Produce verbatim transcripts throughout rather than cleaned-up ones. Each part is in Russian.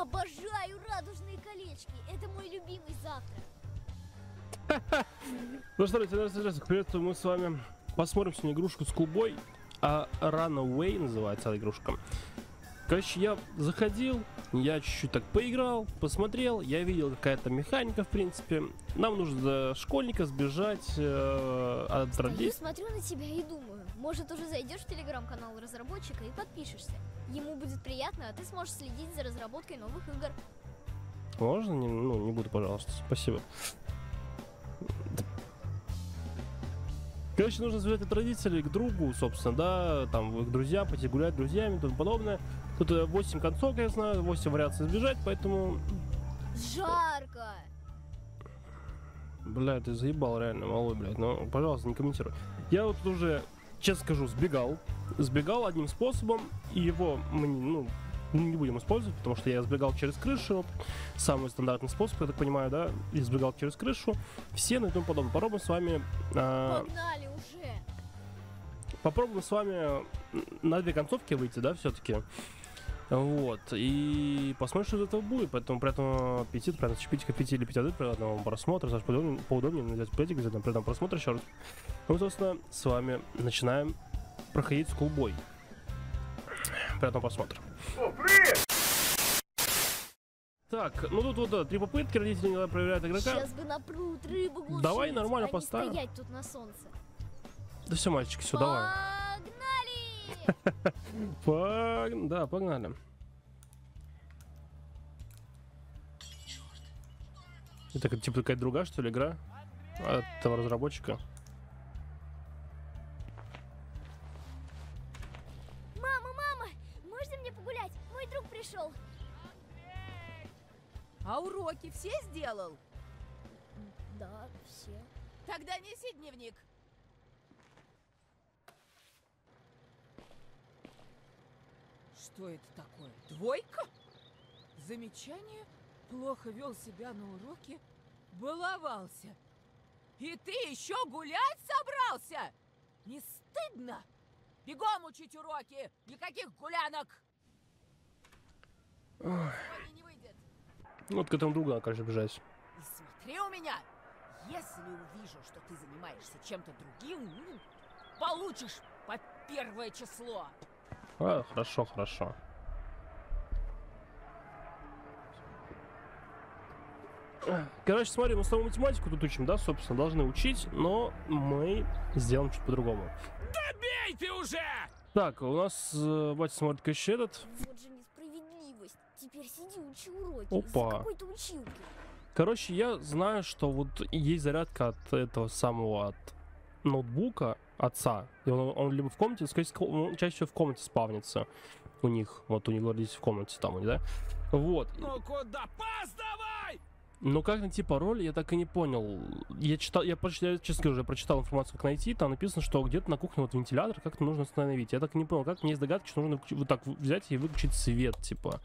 Обожаю радужные колечки. Это мой любимый завтрак. Ну что, друзья, приветствую. Мы с вами посмотрим сегодня игрушку с Кубой. А Runaway называется игрушка. Короче, я заходил, я чуть-чуть так поиграл, посмотрел, я видел какая-то механика, в принципе. Нам нужно до школьника сбежать э, от родителей. Смотрю на тебя и думаю, может, уже зайдешь в телеграм-канал разработчика и подпишешься. Ему будет приятно, а ты сможешь следить за разработкой новых игр. Можно? Не, ну, не буду, пожалуйста. Спасибо. Короче, нужно сбежать от родителей к другу, собственно, да, там, к друзьям, пойти гулять с друзьями и тому подобное. Тут восемь концов, я знаю, восемь вариаций сбежать, поэтому... Жарко! Бля, ты заебал реально, малой, блядь, ну, пожалуйста, не комментируй. Я вот уже, честно скажу, сбегал, сбегал одним способом, и его мы, ну, не будем использовать, потому что я сбегал через крышу, самый стандартный способ, я так понимаю, да, я сбегал через крышу, все, ну и тому подобное. Попробуем с вами... Э... Погнали уже! Попробуем с вами на две концовки выйти, да, все-таки. Вот, и посмотрим, что из этого будет, поэтому приятного аппетита, приятного чипитика, пяти или пяти приятного вам просмотра, Саш, поудобнее, поудобнее взять плетик, за приятного просмотра еще раз. Ну, собственно, с вами начинаем проходить с Кубой. Приятного просмотра. О, привет! Так, ну тут вот да, три попытки, родители не проверяют игрока. Сейчас бы напрут рыбу глушить. Давай нормально а поставим. Стоять тут на солнце. Да все, мальчики, все, давай. Погнали! Да, погнали. Это типа какая-то другая, что ли, игра от этого разработчика? Пришел. А уроки все сделал? Да, все. Тогда неси дневник. Что это такое? Двойка? Замечание? Плохо вел себя на уроке? Баловался? И ты еще гулять собрался? Не стыдно? Бегом учить уроки! Никаких гулянок! Ой. Вот к этому другу надо, конечно, бежать. И смотри у меня. Если увижу, что ты занимаешься чем-то другим, получишь по первое число. А, хорошо, хорошо. Короче, смотри, мы с тобой математику тут учим, да, собственно, должны учить, но мы сделаем чуть по-другому. Да бей ты уже! Так, у нас э, батя смотрит, конечно, этот. Вот же несправедливость. Теперь сиди, учи уроки. Опа. Какой-то училки. Короче, я знаю, что вот есть зарядка от этого самого, от ноутбука отца. И он, он либо в комнате, скорее, он чаще всего в комнате спавнится. У них, вот у них родители в комнате там, да? Вот. Ну куда? Пас давай! Но как найти пароль, я так и не понял. Я читал, я, я честно говоря, уже прочитал информацию, как найти. Там написано, что где-то на кухне вот вентилятор, как-то нужно остановить. Я так и не понял, как. Мне есть догадки, что нужно вот так взять и выключить свет, типа.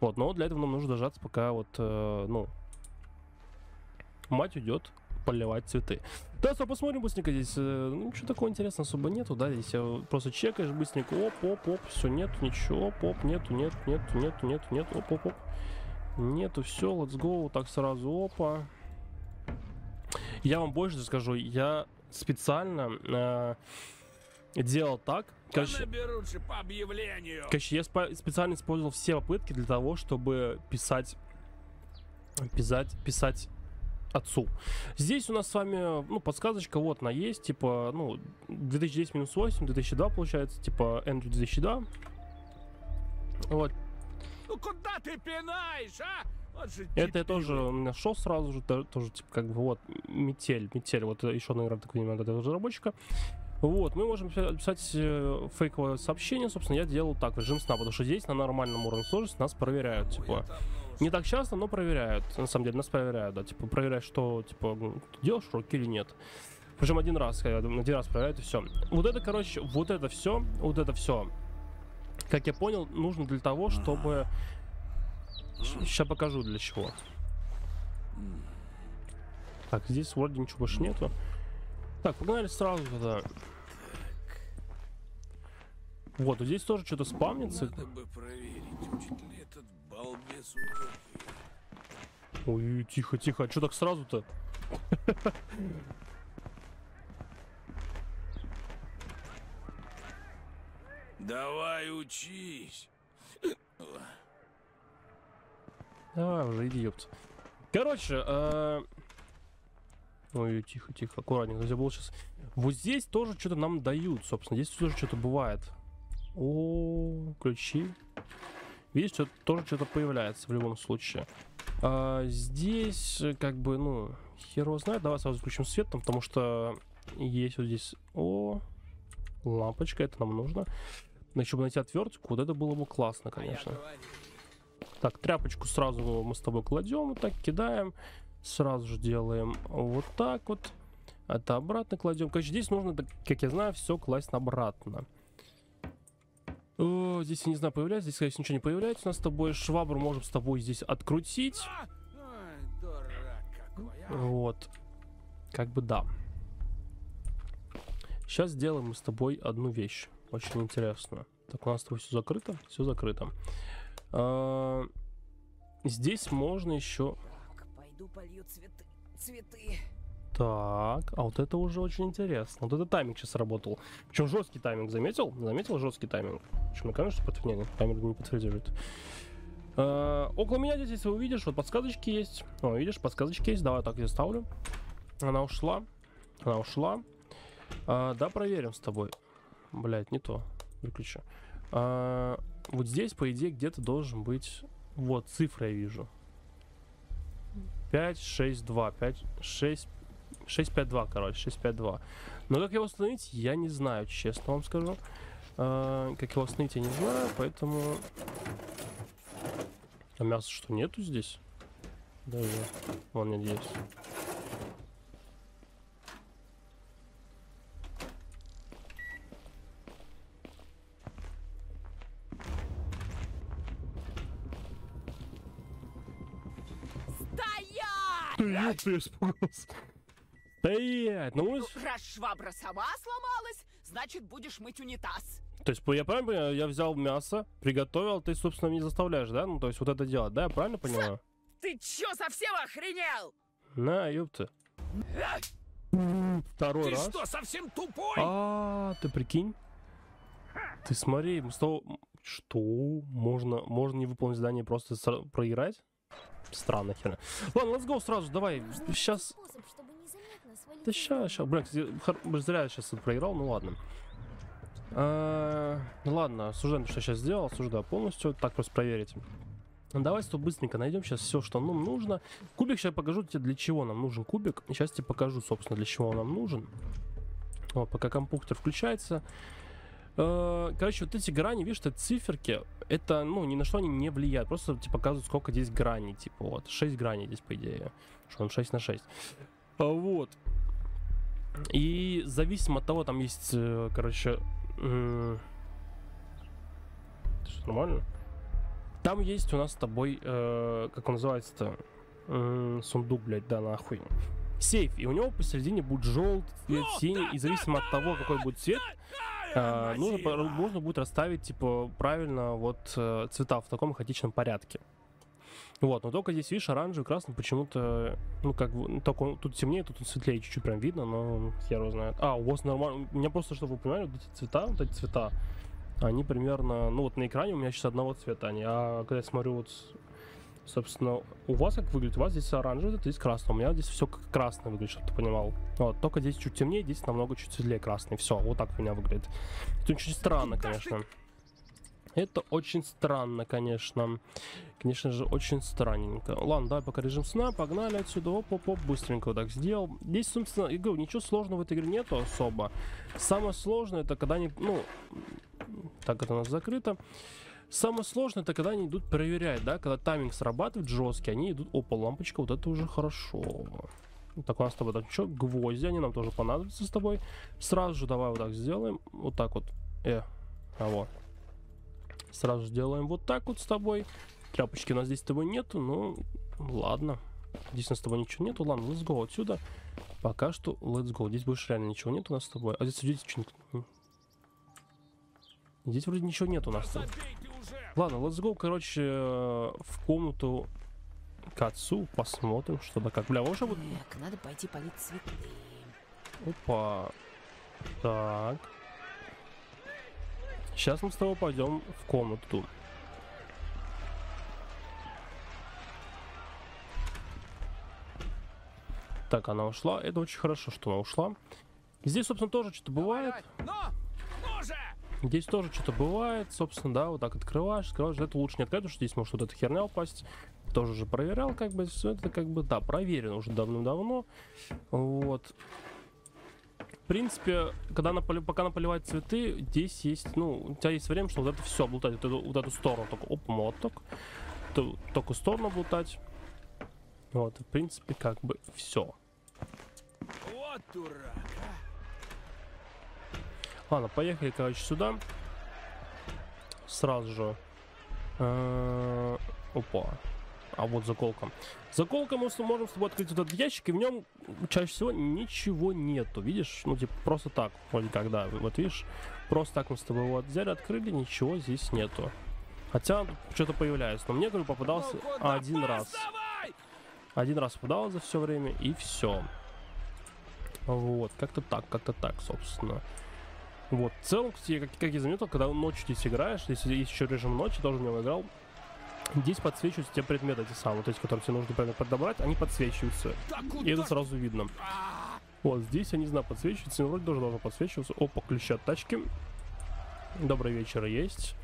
Вот, но для этого нам нужно дожаться, пока вот, э, ну, мать уйдет поливать цветы. Да, что, посмотрим быстренько здесь. Ну, ничего такого интересного особо нету, да, здесь просто чекаешь быстренько. Оп, оп, оп, все, нет, ничего, оп, оп, нету, нет, нет, нет, нет, нет, оп, оп, оп. Нету, все, let's go, так сразу, опа. Я вам больше скажу, я специально э, делал так. Короче, по объявлению. Короче, я специально использовал все попытки для того, чтобы писать, писать, писать отцу. Здесь у нас с вами, ну, подсказочка, вот она есть, типа, ну, две тысячи десять минус восемь, две тысячи два получается, типа, Эндрю две тысячи два. Вот. Ну куда ты пинаешь, а? Вот же это я тоже нашел сразу же, тоже типа как бы вот метель, метель, вот еще одна игра, так понимаю, этого разработчика. Вот, мы можем писать э, фейковое сообщение, собственно, я делал так, режим сна, потому что здесь на нормальном уровне сложности нас проверяют, типа, не так часто, но проверяют, на самом деле нас проверяют, да, типа, проверяют, что, типа, делаешь уроки или нет. Причем один раз, один раз проверяют и все. Вот это, короче, вот это все, вот это все. Как я понял, нужно для того, чтобы... Сейчас покажу для чего. Так, здесь вроде ничего больше нету. Так, погнали сразу туда. Вот, здесь тоже что-то спамнится. Надо бы проверить, учит ли этот балбес Ой, тихо, тихо. А что так сразу-то? Давай учись. Давай уже, иди, ёпта. Короче, э... ой, тихо, тихо, аккуратненько, нельзя было сейчас. Вот здесь тоже что-то нам дают, собственно, здесь тоже что-то бывает. О, ключи. Видишь, тут тоже что-то появляется в любом случае. А здесь, как бы, ну, хер его знает. Давай сразу включим свет, там, потому что есть вот здесь. О, лампочка, это нам нужно. Еще бы найти отвертку, вот это было бы классно, конечно. Так, тряпочку сразу мы с тобой кладем, вот так кидаем, сразу же делаем вот так вот, это обратно кладем. Короче, здесь нужно, как я знаю, все класть обратно. О, здесь я не знаю, появляется, здесь, конечно, ничего не появляется. У нас с тобой швабру можем с тобой здесь открутить. Вот, как бы да. Сейчас сделаем мы с тобой одну вещь, очень интересную. Так, у нас с тобой все закрыто, все закрыто. Uh, здесь можно еще. Так, пойду полью цветы. Цветы. Так, а вот это уже очень интересно. Вот это тайминг сейчас работал. Причем жесткий тайминг, заметил? Заметил жесткий тайминг. Почему на камеру что подтвердили? Тайминг не подтверждает. Uh, около меня здесь, если вы увидишь, вот подсказочки есть. О, видишь, подсказочки есть. Давай так я ставлю. Она ушла. Она ушла. Uh, да, проверим с тобой. Блять, не то. Выключи. Uh, Вот здесь, по идее, где-то должен быть... Вот, цифры я вижу. пять, шесть, два, пять, шесть, шесть, пять, два, короче, шесть, пять, два. Но как его установить, я не знаю, честно вам скажу. Э-э, как его установить, я не знаю, поэтому... А мяса что, нету здесь? Даже. Вон, нет, есть. Я испугался. Стоять! Ну, раз швабра сама сломалась, значит, будешь мыть унитаз. То есть, я правильно понимаю, я взял мясо, приготовил, ты, собственно, меня заставляешь, да? Ну, то есть, вот это дело, да? Я правильно понимаю? Ты чё, совсем охренел? На, ёпта. Второй раз. Ты что, совсем тупой? А, ты прикинь. Ты смотри, мы с тобой... Что? Можно, можно не выполнить задание, просто проиграть? Странно херня. Ладно, let's go сразу, давай. Сейчас. Способ, да сейчас, сейчас. Блин, кстати, зря я сейчас проиграл, ну ладно. А, ладно, осуждаем, что я сейчас сделал, осуждаю полностью. Так, просто проверить. Давай, стоп, быстренько найдем сейчас все, что нам нужно. Кубик, сейчас покажу тебе, для чего нам нужен кубик. Сейчас тебе покажу, собственно, для чего он нам нужен. Вот, пока компьютер включается. Короче, вот эти грани, видишь, это циферки. Это, ну, ни на что они не влияют. Просто, типа, показывают, сколько здесь граней. Типа, вот, шесть граней здесь, по идее. Что он шесть на шесть. Вот. И зависимо от того, там есть, короче... Э... Это что, нормально? Там есть у нас с тобой, э, как он называется-то? Э, сундук, блядь, да, нахуй. Сейф. И у него посередине будет желтый, цвет, синий. И зависимо от того, какой будет цвет... А, нужно, можно будет расставить, типа, правильно вот цвета в таком хаотичном порядке. Вот, но только здесь, видишь, оранжевый, красный почему-то, ну, как бы, только тут темнее, тут светлее, чуть-чуть прям видно, но хер его знает. А, у вас нормально, у меня просто, чтобы вы понимали, вот эти цвета, вот эти цвета, они примерно, ну, вот на экране у меня сейчас одного цвета они, а когда я смотрю вот, собственно, у вас как выглядит, у вас здесь оранжевый, здесь красный, у меня здесь все как красное выглядит, чтобы ты понимал. Вот, только здесь чуть темнее, здесь намного чуть светлее красный, все, вот так у меня выглядит. Это очень странно, конечно. Это очень странно, конечно. Конечно же, очень странненько. Ладно, давай пока режим сна, погнали отсюда, оп-оп-оп, быстренько вот так сделал. Здесь, собственно, я говорю, ничего сложного в этой игре нету особо. Самое сложное, это когда они, ну, так это у нас закрыто. Самое сложное, это когда они идут проверять, да, когда тайминг срабатывает жесткий, они идут, опа, лампочка, вот это уже хорошо. Так, у нас с тобой так, что, гвозди, они нам тоже понадобятся с тобой. Сразу же давай вот так сделаем, вот так вот, э, а вот. Сразу же делаем вот так вот с тобой. Тряпочки у нас здесь с тобой нету, ну, ладно. Здесь у нас с тобой ничего нету, ладно, let's go отсюда. Пока что let's go, здесь больше реально ничего нет у нас с тобой. А здесь, здесь что-нибудь... Здесь вроде ничего нет у нас. Да забей ты уже! Ладно, let's go, короче, в комнату к отцу. Посмотрим, что да как. Бля, уже будет. Так, надо пойти полить цветы. Опа. Так. Сейчас мы с тобой пойдем в комнату. Так, она ушла. Это очень хорошо, что она ушла. Здесь, собственно, тоже что-то бывает. Здесь тоже что-то бывает, собственно, да. Вот так открываешь, открываешь. Это лучше не открывать, потому что здесь может вот эта херня упасть. Тоже уже проверял, как бы. Все это, как бы, да, проверено уже давным-давно. Вот. В принципе, когда она, пока она поливает цветы, здесь есть, ну, у тебя есть время, чтобы вот это все облутать. Вот эту, вот эту сторону только. Оп, молоток. Ту, только сторону облутать. Вот, в принципе, как бы все. Вот дурак. Ладно, поехали, короче, сюда. Сразу же. Э-э- опа. А вот заколка. Заколка, мы можем с тобой открыть вот этот ящик, и в нем чаще всего ничего нету. Видишь? Ну, типа, просто так. Вроде как, да. Вот видишь, просто так мы с тобой его взяли, открыли, ничего здесь нету. Хотя что-то появляется. Но мне, говорю, попадался один раз. Один раз попадал за все время, и все. Вот, как-то так, как-то так, собственно. Вот, в целом, кстати, как, как я заметил, когда ночью здесь играешь, если есть еще режим ночи, тоже в него играл, здесь подсвечиваются те предметы, эти самые, то есть, которые тебе нужно правильно подобрать, они подсвечиваются. И это сразу видно. Вот, здесь, я не знаю, подсвечиваются, но вроде тоже должно подсвечиваться. Опа, ключи от тачки. Добрый вечер, есть.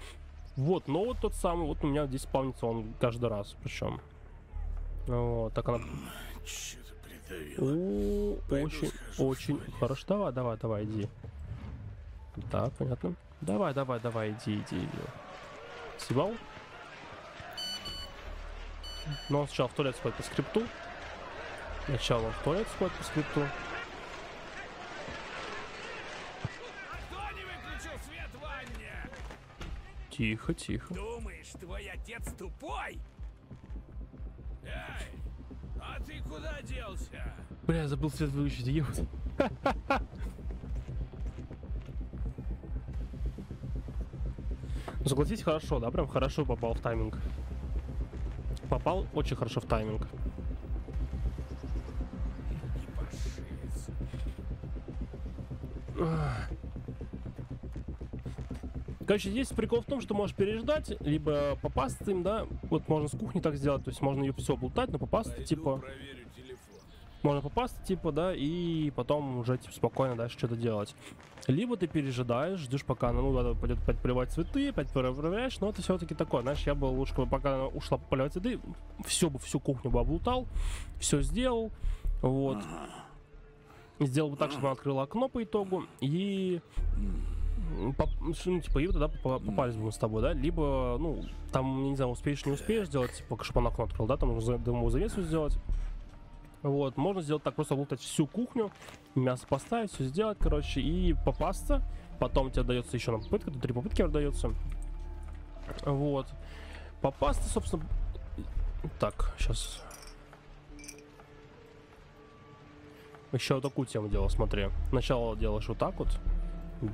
Вот, но вот тот самый, вот у меня здесь спавнится он каждый раз, причем. Вот, так она... О, очень, очень хорошо. Давай, давай, давай, иди. Так, понятно. Давай, давай, давай, иди, иди, иди. Съебал. Но он сначала в туалет сходит по скрипту. Сначала он в туалет сходит по скрипту. Тихо, тихо. Думаешь, твой отец тупой? Эй, а ты куда делся? Бля, я забыл свет выключить, ехать. Согласись, хорошо, да? Прям хорошо попал в тайминг. Попал очень хорошо в тайминг. Короче, здесь прикол в том, что можешь переждать, либо попасть им, да, вот можно с кухни так сделать, то есть можно ее все облутать, но попасть, пойду типа, можно попасть, типа, да, и потом уже типа, спокойно дальше что-то делать. Либо ты пережидаешь, ждешь, пока она, ну, да, пойдет опять поливать цветы, опять проверяешь, но это все-таки такое, знаешь, я бы лучше, пока она ушла поливать цветы, все бы, всю кухню бы облутал, все сделал, вот, сделал бы так, чтобы она открыла окно по итогу, и... Ну, типа, и тогда попались бы мы с тобой, да? Либо, ну, там, не знаю, успеешь, не успеешь сделать, типа, чтобы она окно открыл, да? Там нужно дымовую завесу сделать. Вот, можно сделать так, просто облутать всю кухню, мясо поставить, все сделать, короче, и попасться. Потом тебе дается еще одна попытка, тут три попытки дается. Вот. Попасться, собственно... Так, сейчас... Еще вот такую тему делал, смотри. Сначала делаешь вот так вот.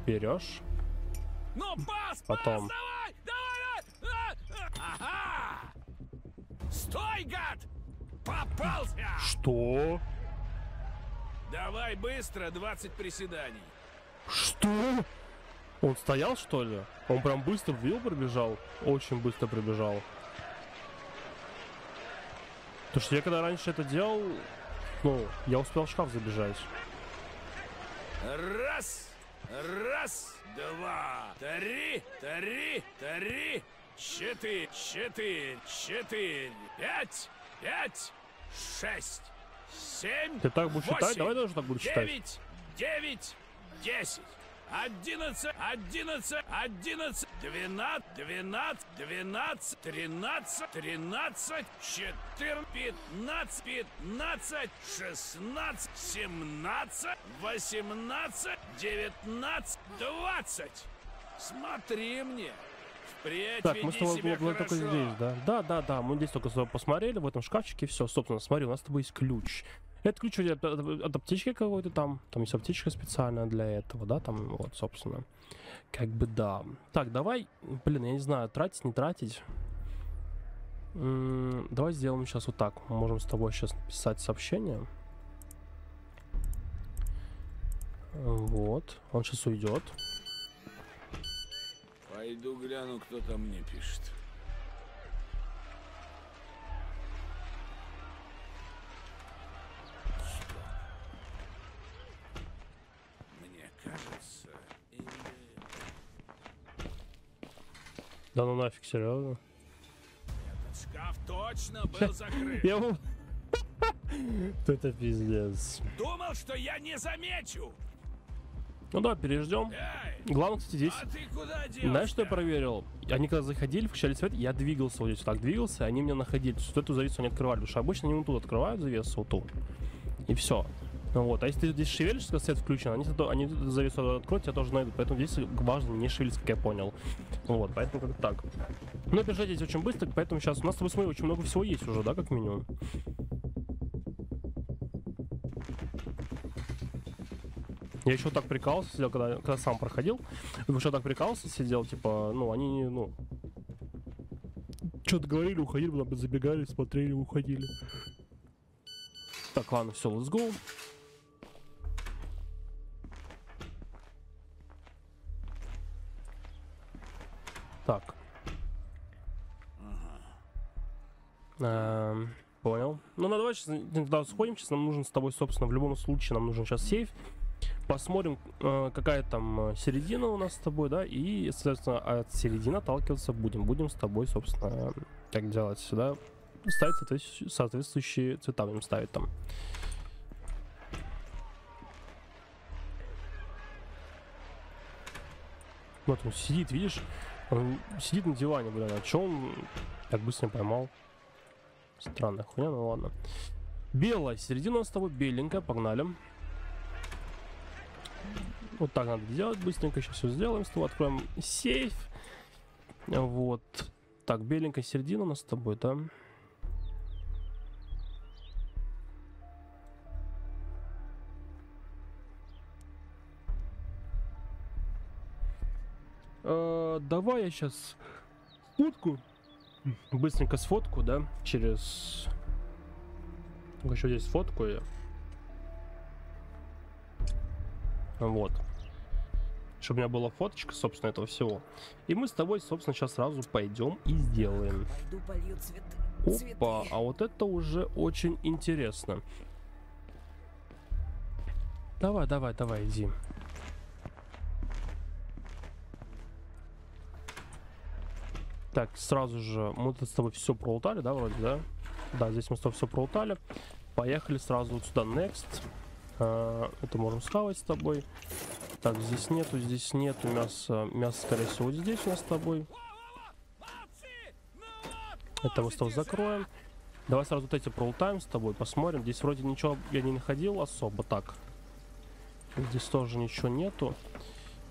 Берешь. Ну, пас, потом. Пас, давай, давай, давай. Ага. Стой, гад! Попался! Что? Давай быстро, двадцать приседаний. Что? Он стоял, что ли? Он прям быстро вбил, пробежал. Очень быстро пробежал. Потому что я когда раньше это делал, ну, я успел в шкаф забежать. Раз! Раз, два, три, три, три, четыре, четыре, четыре, пять, пять, шесть, семь, ты так будешь восемь, считать? Давай тоже так буду считать. Девять, девять, десять, одиннадцать, одиннадцать, одиннадцать, двенадцать, двенадцать, двенадцать, тринадцать, тринадцать, четырнадцать, пятнадцать, пятнадцать, шестнадцать, семнадцать, восемнадцать, девятнадцать, двадцать. Смотри мне. Впредь так, мы с тобой были только здесь, да? Да, да, да, мы здесь только с тобой посмотрели, в этом шкафчике, все, собственно, смотри, у нас с тобой есть ключ. Это ключ от, от аптечки какой-то там. Там есть аптечка специальная для этого, да, там вот, собственно. Как бы да. Так, давай, блин, я не знаю, тратить, не тратить. М-м, давай сделаем сейчас вот так. Мы можем с тобой сейчас написать сообщение. Вот, он сейчас уйдет. Пойду гляну, кто там мне пишет. Да ну нафиг, серьезно. Этот шкаф точно был закрыт. Это пиздец. Думал, что я не замечу. Ну да, переждем. Главное, кстати, здесь. Знаешь, что я проверил? Они когда заходили, включали свет, я двигался вот здесь. Так двигался, они меня находили. Вот эту завесу они открывали. Потому что обычно они вот тут открывают завесу, вот тут. И все. Вот. А если ты здесь шевелишься, когда свет включен, они, они завесу откроют, тебя тоже найдут. Поэтому здесь важно не шевелиться, как я понял. Вот, поэтому как-то так. Но бежать здесь очень быстро, поэтому сейчас у нас с тобой, смотри, очень много всего есть уже, да, как минимум. Я еще так прикалывался, сидел, когда, когда сам проходил. Еще так прикалывался, сидел, типа, ну, они, ну... Что-то говорили, уходили, потом забегали, смотрели, уходили. Так, ладно, все, let's go. Так. Эм, понял. Ну, ну давай сейчас тогда сходим. Сейчас нам нужен с тобой, собственно, в любом случае, нам нужен сейчас сейф. Посмотрим, э, какая там середина у нас с тобой, да, и, соответственно, от середины отталкиваться будем. Будем с тобой, собственно, как делать сюда. Ставить соответствующие, соответствующие цвета, будем ставить там. Вот он сидит, видишь? Он сидит на диване, блин, а чё он так быстро поймал? Странная хуйня, ну ладно. Белая середина у нас с тобой, беленькая, погнали. Вот так надо делать, быстренько сейчас все сделаем, с тобой откроем сейф. Вот. Так, беленькая середина у нас с тобой, да? Давай я сейчас фотку, быстренько сфотку, да, через... Еще здесь фотку я. Вот. Чтобы у меня была фоточка, собственно, этого всего. И мы с тобой, собственно, сейчас сразу пойдем и сделаем. Опа, а вот это уже очень интересно. Давай, давай, давай, иди. Так, сразу же мы тут с тобой все пролутали, да, вроде, да? Да, здесь мы с тобой все пролутали. Поехали сразу вот сюда, next. А, это можем схавать с тобой. Так, здесь нету, здесь нету мяса. Мясо, скорее всего, вот здесь у нас с тобой. Это мы с тобой закроем. Давай сразу вот эти пролутаем с тобой, посмотрим. Здесь вроде ничего я не находил особо, так. Здесь тоже ничего нету.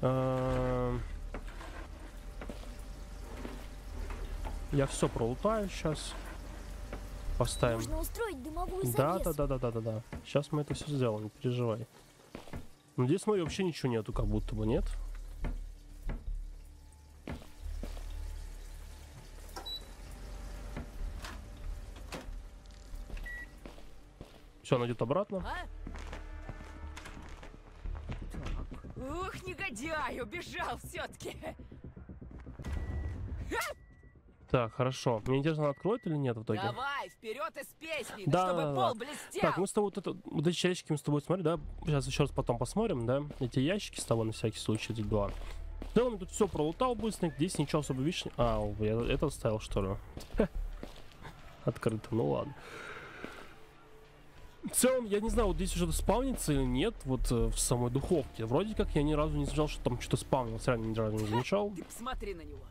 А я все пролутаю сейчас. Поставим. Да, да, да, да, да, да, да. Сейчас мы это все сделаем, не переживай. Но здесь, смотри, вообще ничего нету, как будто бы, нет. Все, она идет обратно. А? Ух, негодяй, убежал все-таки. Так, хорошо. Мне интересно, откроет или нет в итоге. Давай, вперед из песни, да, да, чтобы да, пол да. блестел. Так, мы с тобой вот, это, вот эти ящики мы с тобой смотрим, да? Сейчас еще раз потом посмотрим, да? Эти ящики с тобой на всякий случай, эти два. В целом тут все пролутал быстро, здесь ничего особо вишни. А, я это оставил, что ли? Открыто, ну ладно. В целом, я не знаю, вот здесь что-то спавнится или нет, вот э, в самой духовке. Вроде как я ни разу не замечал, что там что-то спавнилось, реально ни разу не замечал. Ты посмотри на него.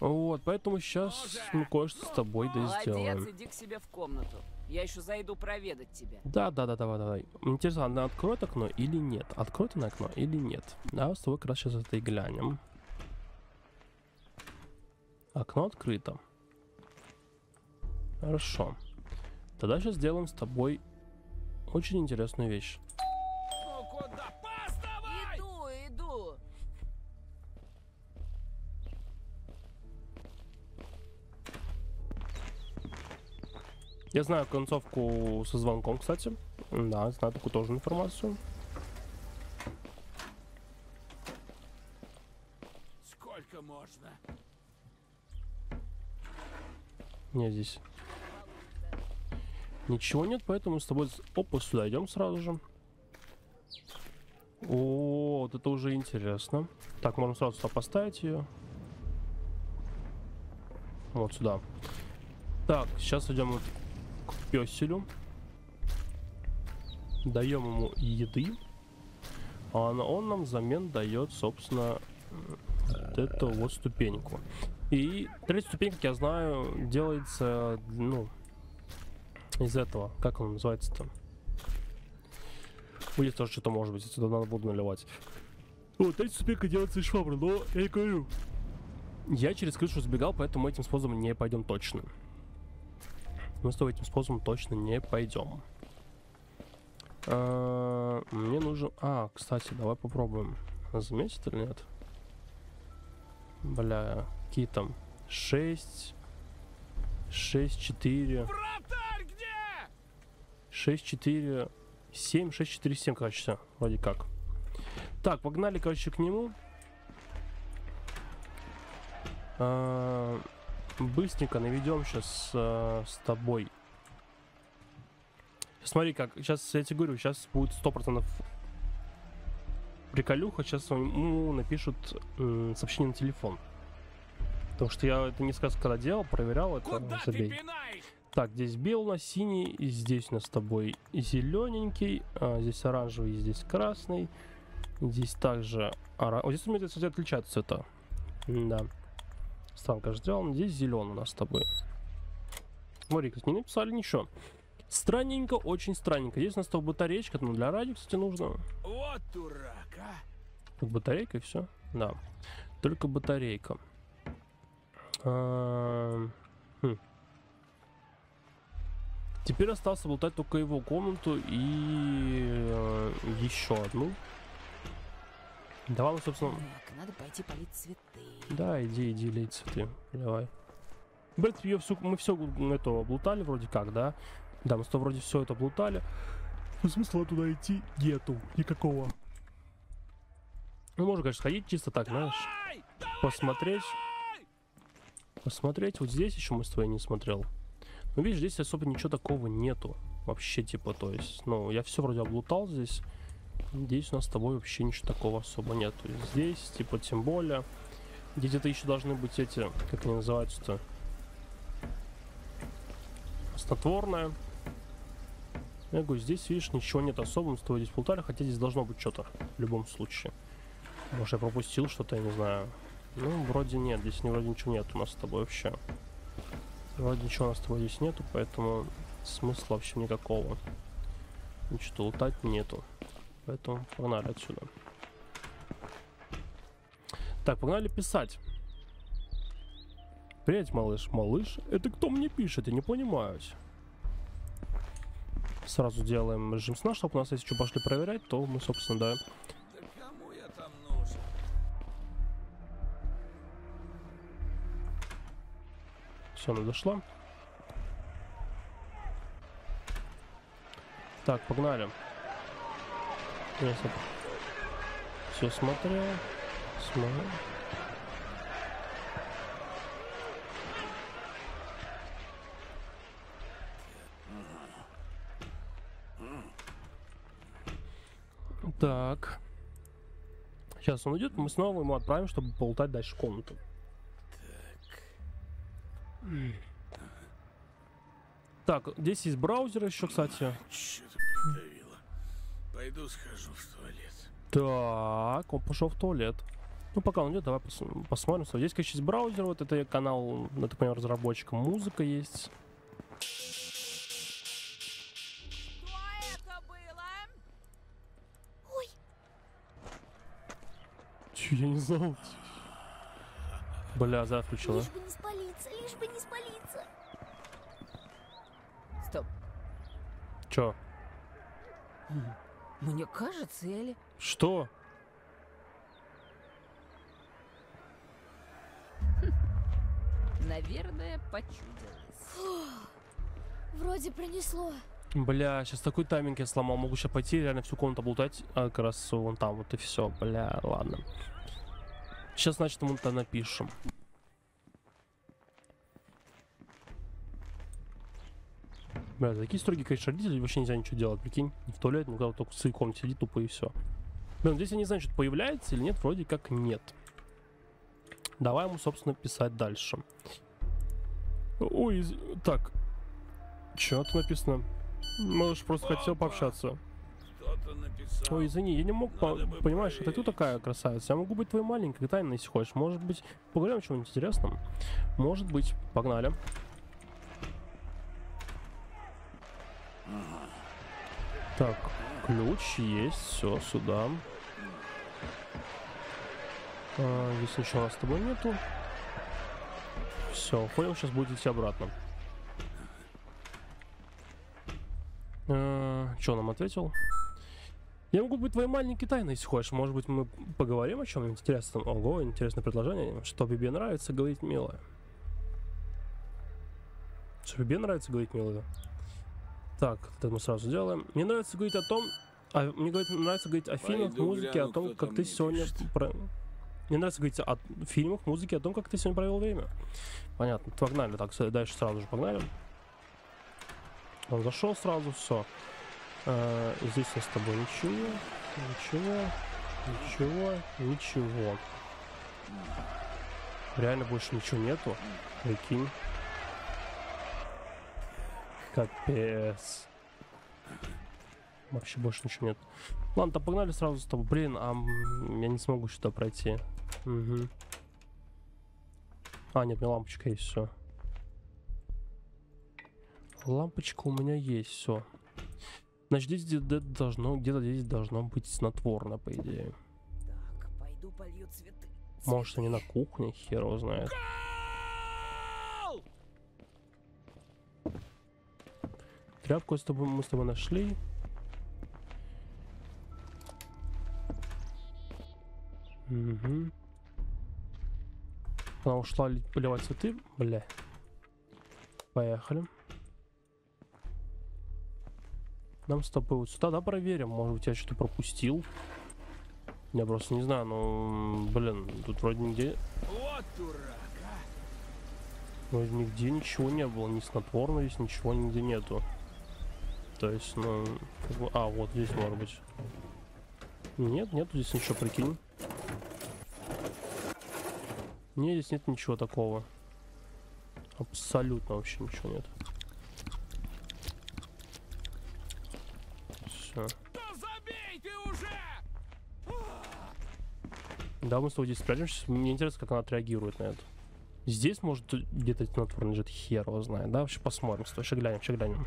Вот, поэтому сейчас мы кое-что с тобой да сделаем. Молодец, иди к себе в комнату. Я еще зайду проведать тебя. Да, да, да, давай, давай. Интересно, она откроет окно или нет? Откроет она окно или нет? Да, с тобой как раз сейчас это и глянем. Окно открыто. Хорошо. Тогда сейчас сделаем с тобой очень интересную вещь. Ну куда? Поставай! Иду, иду. Я знаю концовку со звонком, кстати. Да, знаю такую тоже информацию. Сколько можно? Не, здесь ничего нет, поэтому с тобой... Опа, сюда идем сразу же. О, вот это уже интересно. Так, можно сразу сюда поставить ее. Вот сюда. Так, сейчас идем вот к пёселю. Даем ему еды. А он нам взамен дает, собственно, вот эту вот ступеньку. И третья ступень, как я знаю, делается, ну... из этого, как он называется-то? Будет тоже что-то, может быть, сюда надо воду наливать. Вот, третья ступенька делается из швабры, но я не говорю. Я через крышу сбегал, поэтому этим способом не пойдем точно. Мы с тобой этим способом точно не пойдем. А, мне нужен... А, кстати, давай попробуем. Заметит или нет? Бля, какие там? шесть... шесть, четыре... шесть, четыре, семь, шесть, четыре, семь, короче, все, вроде как. Так, погнали, короче, к нему. А, быстренько наведем сейчас а, с тобой. Смотри, как, сейчас, я тебе говорю, сейчас будет сто процентов приколюха, сейчас ему напишут м, сообщение на телефон. Потому что я это несколько раз когда делал, проверял, это забей. Так, здесь белый у нас синий, и здесь у нас с тобой зелененький, а здесь оранжевый, здесь красный, здесь также оранжевый. Вот здесь у меня, кстати, отличаются цвета. Да. Странка же сделана. Здесь зеленый у нас с тобой. Смотри, как не написали ничего. Странненько, очень странненько. Здесь у нас с тобой батареечка, но для радио, кстати, нужно. Вот дурак, а! Тут батарейка и все. Да. Только батарейка. А... Хм. Теперь осталось болтать только его комнату и э, еще одну. Давай, ну, собственно... Так, надо пойти полить цветы. Да, иди, иди, лей цветы. Давай. Блин, ее всю... мы все это облутали вроде как, да? Да, мы то вроде все это облутали. Но смысла туда идти нету никакого. Ну, можно, конечно, ходить чисто так, давай, знаешь. Давай, посмотреть. Давай! Посмотреть. Вот здесь еще мы с тобой не смотрел. Ну, видишь, здесь особо ничего такого нету. Вообще, типа, то есть, ну, я все вроде облутал здесь. Здесь у нас с тобой вообще ничего такого особо нету. Здесь, типа, тем более. Где-то еще должны быть эти, как они называются-то? Снотворное. Я говорю, здесь, видишь, ничего нет особо. Мы с тобой здесь плутали, хотя здесь должно быть что-то. В любом случае. Может, я пропустил что-то, я не знаю. Ну, вроде нет, здесь вроде ничего нет у нас с тобой вообще. Вроде ничего у нас с тобой здесь нету, поэтому смысла вообще никакого. Ничего лутать нету. Поэтому погнали отсюда. Так, погнали писать. Привет, малыш. Малыш? Это кто мне пишет? Я не понимаю. Сразу делаем режим сна, чтобы у нас, если что, пошли проверять, то мы, собственно, да. Да кому я там нужен? Все, она дошла. Так, погнали. Все, смотрел. Смотрел. Так. Сейчас он уйдет, мы снова ему отправим, чтобы полутать дальше комнату. Так, здесь есть браузер еще, кстати. Чё-то придавило. Пойду схожу в туалет. Так, он пошел в туалет. Ну, пока он идет, давай пос посмотрим. Здесь, конечно, есть браузер. Вот это канал, я так понимаю, разработчика. Музыка есть. Что это было? Ой. Че, я не знал. Бля, за включила. Лишь бы не спалиться, лишь бы не спалиться. Стоп, Чё? Мне кажется, Эли. Что? Наверное, почудилось. Вроде пронесло. Бля, сейчас такой тайминг я сломал. Могу сейчас пойти реально всю комнату облутать. А как раз вон там вот и все. Бля, ладно. Сейчас, значит, мы то напишем. Бля, такие строгие, конечно, родители, вообще нельзя ничего делать, прикинь. В туалет, ну когда только в своей комнате сидит тупо и все. Блин, здесь я не знаю, что появляется или нет, вроде как нет. Давай ему, собственно, писать дальше. Ой, так. Чё тут написано? Малыш просто хотел пообщаться. Ой, извини, я не мог, по... понимаешь, это ты такая красавица. Я могу быть твоей маленькой тайной, если хочешь. Может быть, поговорим о чем-нибудь интересном? Может быть, погнали. Так, ключ есть, все, сюда. А, здесь ничего у нас с тобой нету. Все, понял, сейчас будет идти обратно. А, что нам ответил? Я могу быть твоей маленькой тайной, если хочешь. Может быть, мы поговорим о чем-нибудь интересном. Ого, интересное предложение. Что тебе нравится, говорить милая. Что тебе нравится, говорить милая. Так, это мы сразу делаем. Мне нравится говорить о том, а, мне говорит, нравится говорить о фильмах, Пойду музыке, гляну, о том, как ты сегодня про... Мне нравится говорить о фильмах, музыке, о том, как ты сегодня провел время. Понятно, погнали, так, дальше сразу же погнали. Он зашел сразу, все. А, здесь я с тобой ничего, ничего, ничего, ничего. Реально больше ничего нету, прикинь. Капец. Вообще больше ничего нет. Ладно, то погнали сразу с тобой. Блин, а я не смогу сюда пройти. Угу. А, нет, у меня лампочка есть, все. Лампочка у меня есть, все. Значит, здесь где-то должно, где-то здесь должно быть снотворно, по идее. Так, пойду полью цветы. Может, они на кухне, хер его знает. Тряпку с тобой, мы с тобой нашли. Угу. Она ушла поливать цветы. Бля. Поехали. Нам с тобой вот сюда, да, проверим. Может быть, я что-то пропустил. Я просто не знаю, но... Блин, тут вроде нигде... Вот дурак, а! Вроде нигде ничего не было. Ни снотворного здесь, ничего нигде нету. То есть, ну... Как бы, а, вот здесь может быть. Нет, нету здесь ничего, прикинь. Нет, здесь нет ничего такого. Абсолютно вообще ничего нет. Все. Да забей ты уже! Да, мы с тобой здесь спрячемся. Мне интересно, как она отреагирует на это. Здесь, может, где-то снотворный лежит, хер его знает. Да, вообще посмотрим. Стой, сейчас глянем, сейчас глянем.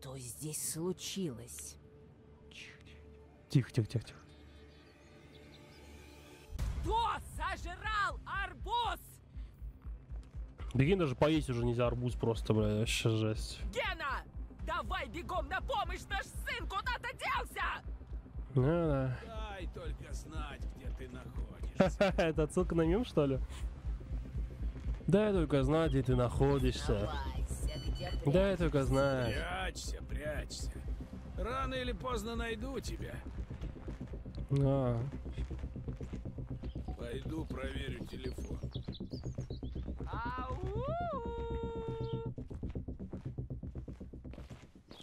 Что здесь случилось? Тихо, тихо, тихо, тихо. Кто сожрал арбуз? Беги, даже поесть уже нельзя арбуз просто, бля, вообще жесть. Гена, давай бегом на помощь, наш сын куда-то делся! Да-да. Дай только знать, где ты находишься. Это отсылка на мем, что ли? Дай только знать, где ты находишься. Да, я только знаю. Прячься, прячься. Рано или поздно найду тебя. А. Пойду проверю телефон. Ау!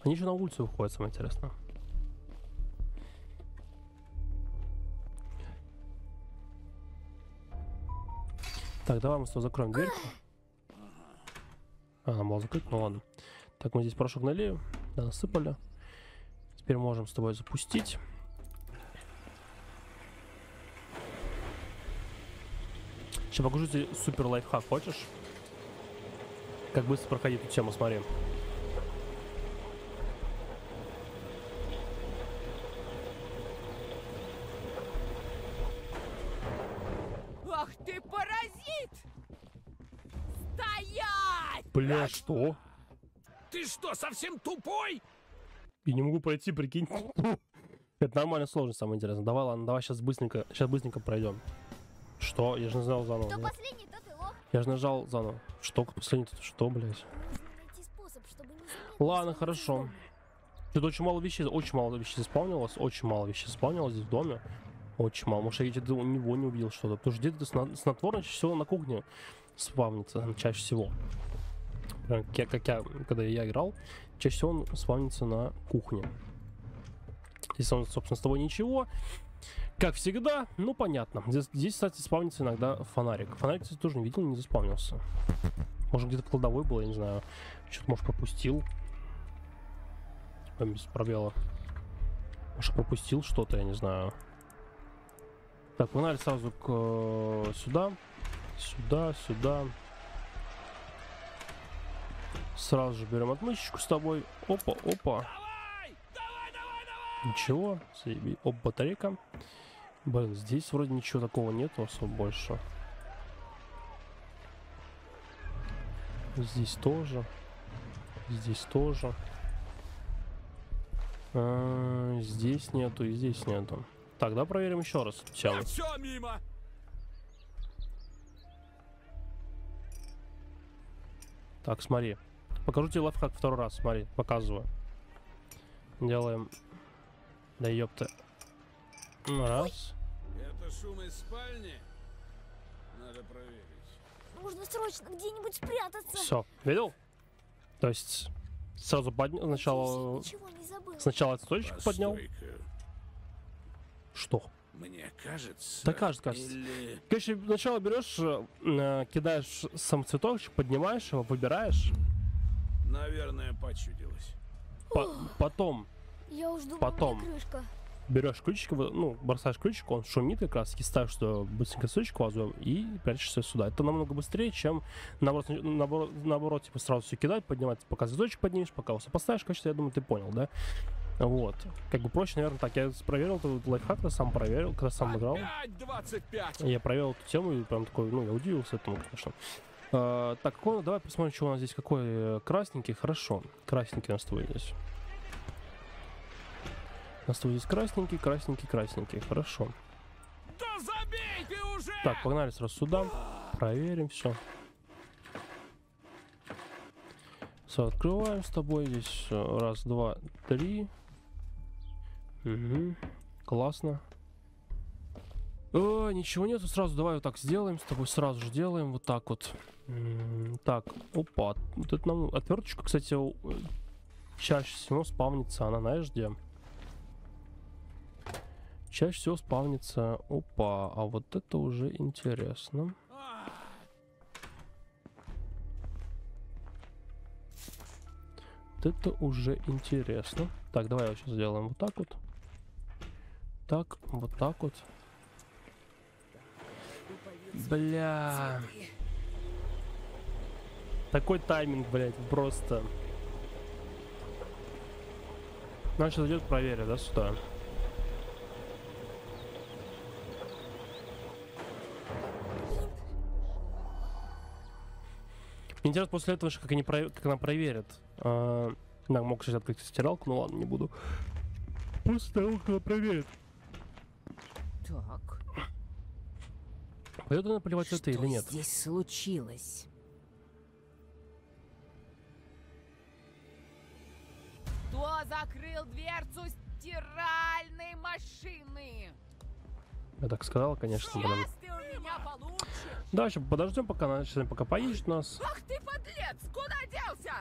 Они же на улицу выходят, самое интересное. Так, давай мы с тобой закроем дверь. А, она была закрыта, ну ладно. Так, мы здесь порошок налили, да, насыпали. Теперь можем с тобой запустить. Сейчас покажу тебе супер лайфхак, хочешь? Как быстро проходить эту тему, смотри. Ах ты паразит! Стоять! Бля, что? Ты что, совсем тупой? Я не могу пройти, прикинь. Это нормально сложно, самое интересное. Давай, ладно, давай сейчас быстренько, сейчас быстренько пройдем. Что? Я же нажал заново. Кто последний, тот и лох. Я же нажал заново. Что? Последний, тот что, блядь? Способ, чтобы не заметить, ладно, хорошо. Что-то очень мало вещей, очень мало вещей исполнилось, очень мало вещей исполнилось здесь в доме. Очень мало. Может, я где-то у него не убил что-то. Потому что где-то снотворное чаще всего на кухне спавнится, чаще всего. Прям как я, как я, когда я играл, чаще всего он спавнится на кухне. Здесь, собственно, с тобой ничего. Как всегда, ну понятно. Здесь, здесь, кстати, спавнится иногда фонарик. Фонарик, кстати, тоже не видел, не заспавнился. Может, где-то в кладовой был, я не знаю. Что-то, может, пропустил. Без пробела. Может, пропустил что-то, я не знаю. Так, погнали сразу к сюда. Сюда, сюда. Сразу же берем отмычечку с тобой. Опа, опа. Ничего, заеби. Оп, батарейка. Блин, здесь вроде ничего такого нету особо больше. Здесь тоже. Здесь тоже. А, здесь нету, и здесь нету. Так, да, проверим еще раз. Все. Все мимо. Так, смотри. Покажу тебе лайфхак второй раз, смотри, показываю. Делаем. Да ёпта. Раз. Это шум из спальни. Надо проверить. Нужно срочно где-нибудь спрятаться. Все, видел? То есть сразу поднял. Сначала. Сначала столечко поднял. Что? Мне кажется. Да, кажется, кажется. Или... Короче, сначала берешь, кидаешь сам цветочек, поднимаешь его, выбираешь. Наверное, почудилось. По потом. Я уж думала, потом берешь ключик, ну, бросаешь ключик, он шумит как раз, ставишь что быстренько сучку вазуем и прячешься сюда. Это намного быстрее, чем наоборот, наоборот, наоборот типа сразу все кидать, поднимать, пока цветочек поднимешь, пока его поставишь, конечно, я думаю, ты понял, да? Вот. Как бы проще, наверное, так. Я проверил этот лайфхак, я сам проверил, когда сам играл. Я проверил эту тему и прям такой, ну, я удивился этому, конечно. А, так, ну, давай посмотрим, что у нас здесь, какой красненький. Хорошо, красненький у нас твой здесь. У нас здесь красненький, красненький, красненький. Хорошо. Да забей ты уже! Так, погнали сразу сюда. Проверим все. Все, открываем с тобой здесь. Раз, два, три. Угу. Классно. О, ничего нету. Сразу давай вот так сделаем. С тобой сразу же делаем. Вот так вот. Так, опа. Вот это нам отверточка, кстати, чаще всего спавнится. Она, знаешь, где? Чаще всего спавнится. Опа, а вот это уже интересно. Вот это уже интересно. Так, давай я сейчас сделаем вот так вот. Так, вот так вот. Бля. Такой тайминг, блядь, просто. Ну, сейчас идет, проверю, да, сюда. Интересно, после этого, как, они, как она проверит. А, мог, кстати, открыть стиралку, но ладно, не буду. После того, как она проверит. Так. Пойдет она плевать это или нет? Что здесь случилось? Кто закрыл дверцу стиральной машины? Я так сказал, конечно. Да, еще подождем, пока она сейчас пока поедет нас. Ах ты подлец! Куда делся?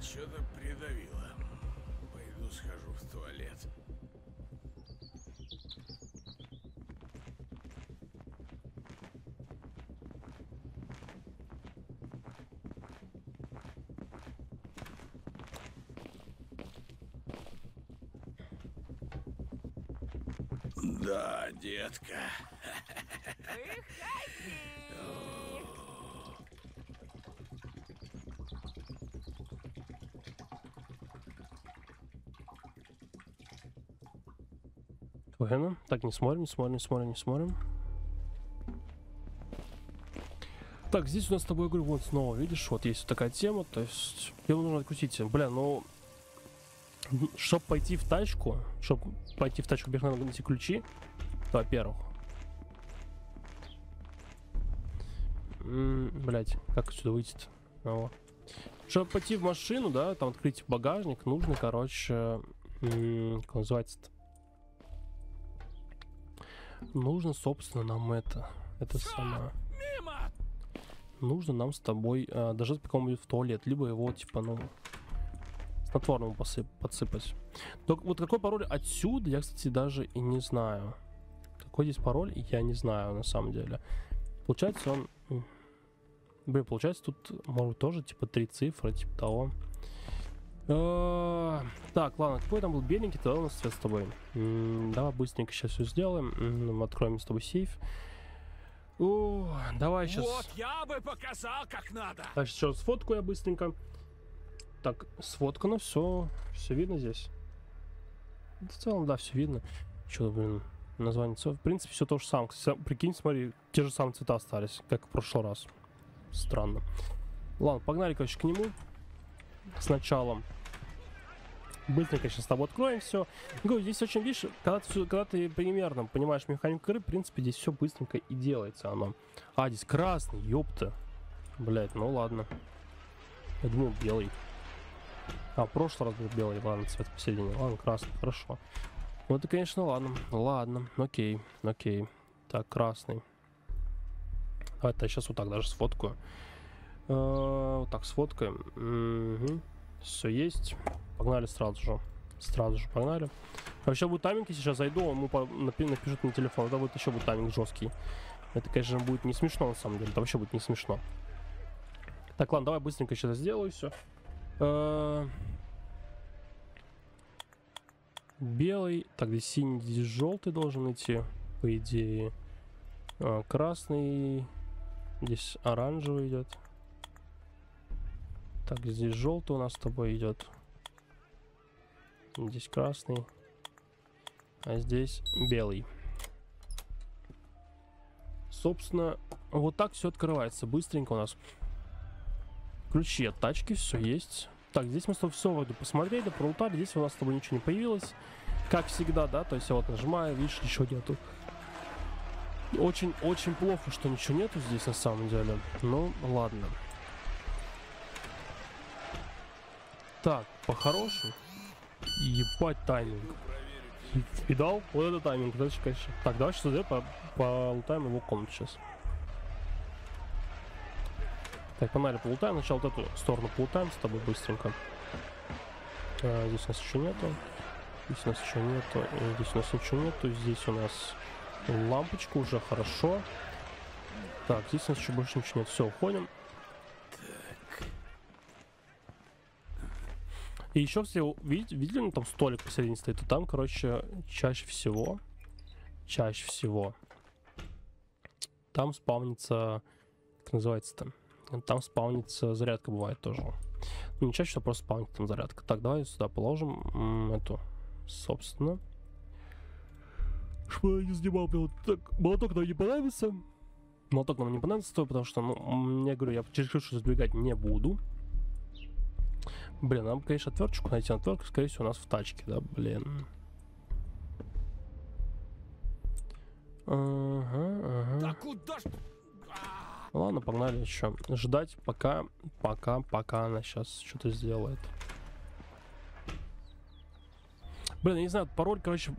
Что-то придавило. Пойду схожу в туалет. Да, детка. Спокойно. Так, не смотрим, не смотрим, не смотрим, не смотрим. Так, здесь у нас с тобой игры вот снова, видишь, вот есть вот такая тема, то есть его нужно откусить. Бля, ну, чтобы пойти в тачку, чтобы пойти в тачку, бег надо найти ключи, во-первых. Блять, как отсюда выйти-то? Вот. Чтобы пойти в машину, да, там открыть багажник, нужно, короче, как называется-то? Нужно, собственно, нам это, это самое. Нужно нам с тобой э, дождаться, пока он будет в туалет, либо его, типа, ну, снотворному подсыпать. Только вот какой пароль отсюда, я, кстати, даже и не знаю. Какой здесь пароль, я не знаю, на самом деле. Получается, он... Блин, получается, тут, может, тоже, типа, три цифры, типа того. Э-э-э так, ладно, какой там был беленький, тогда у нас свет с тобой. М-м, давай быстренько сейчас все сделаем. М-м, откроем с тобой сейф. О, давай сейчас. Вот я бы показал, как надо. Так, сейчас сфоткаю я быстренько. Так, сфоткано, все, все видно здесь. В целом, да, все видно. Что, блин, название цвета. В принципе, все то же самое. Кстати, прикинь, смотри, те же самые цвета остались, как в прошлый раз. Странно. Ладно, погнали, короче, к нему. Сначала. Быстренько сейчас с тобой откроем все. Говорю, здесь очень, видишь, когда ты, когда ты примерно понимаешь механику игры, в принципе, здесь все быстренько и делается оно. А, здесь красный, ёпта. Блять, ну ладно. Я думал, белый. А, в прошлый раз был белый, ладно, цвет посередине. Ладно, красный, хорошо. Ну это, конечно, ладно. Ладно, окей, окей. Так, красный. А это я сейчас вот так даже сфоткаю. Э-э, вот так сфоткаем. Все есть. Погнали сразу же. Сразу же погнали. Вообще будет тайминг, если сейчас зайду, он ему напишет на телефон. Это будет еще будет тайминг жесткий. Это, конечно, будет не смешно, на самом деле. Это вообще будет не смешно. Так, ладно, давай быстренько сейчас сделаю все. Белый. Так, здесь синий, здесь желтый должен идти, по идее. Красный. Здесь оранжевый идет. Так, здесь желтый у нас с тобой идет. Здесь красный. А здесь белый. Собственно, вот так все открывается. Быстренько у нас. Ключи от тачки, все есть. Так, здесь мы с тобой все вроде посмотрели, да, проутали. Здесь у нас с тобой ничего не появилось. Как всегда, да, то есть я вот нажимаю, видишь, ничего нету. Очень-очень плохо, что ничего нету здесь на самом деле. Ну, ладно. Так, по-хорошему. Ебать тайминг. Видал? Вот это тайминг. Дальше, конечно. Так, давай сейчас по полутаем его комнату сейчас. Так, погнали, полутаем. Сначала вот эту сторону полутаем с тобой быстренько. А, здесь у нас еще нету. Здесь у нас еще нету. Здесь у нас еще нету. Здесь у нас лампочка уже, хорошо. Так, здесь у нас еще больше ничего нет. Все, уходим. И еще все, видите, видели, ну, там столик посередине стоит, и там, короче, чаще всего, чаще всего, там спавнится, как называется там, там спавнится зарядка бывает тоже. Ну, не чаще, что просто спавнится там зарядка. Так, давай сюда положим м, эту, собственно. Что я не снимал, блин, так, молоток нам не понравится. Молоток нам не понравится, потому что, ну, я говорю, я через крышу сбегать не буду. Блин, нам, конечно, отверточку найти. Отвертку, скорее всего, у нас в тачке, да, блин. Ага, ага. Да куда ж... Ладно, погнали еще. Ждать, пока, пока, пока она сейчас что-то сделает. Блин, я не знаю, пароль, короче...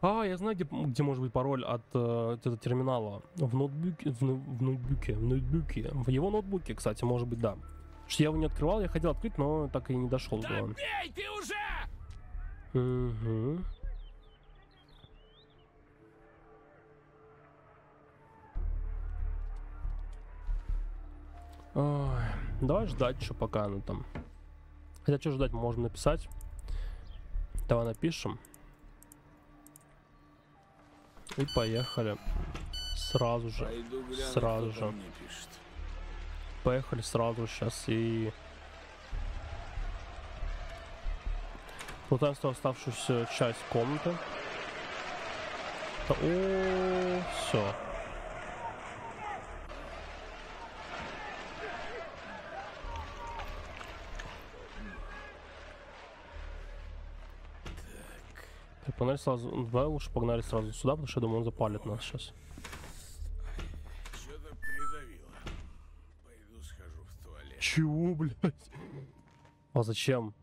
А, я знаю, где, где может быть пароль от, от этого терминала. В ноутбуке, в, в ноутбуке, в ноутбуке. В его ноутбуке, кстати, может быть, да. Что я его не открывал, я хотел открыть, но так и не дошел. Да бей ты уже! Угу. Ой, давай ждать, что пока она там. Хотя что ждать, можно написать. Давай напишем. И поехали. Сразу же. Гляну, сразу же. Поехали сразу сейчас и плутаем оставшуюся часть комнаты. О, все. Так, погнали сразу. Давай лучше погнали сразу сюда, потому что я думаю, он запалит нас сейчас. Что-то придавило. Пойду схожу в туалет. Чего, блядь? А зачем?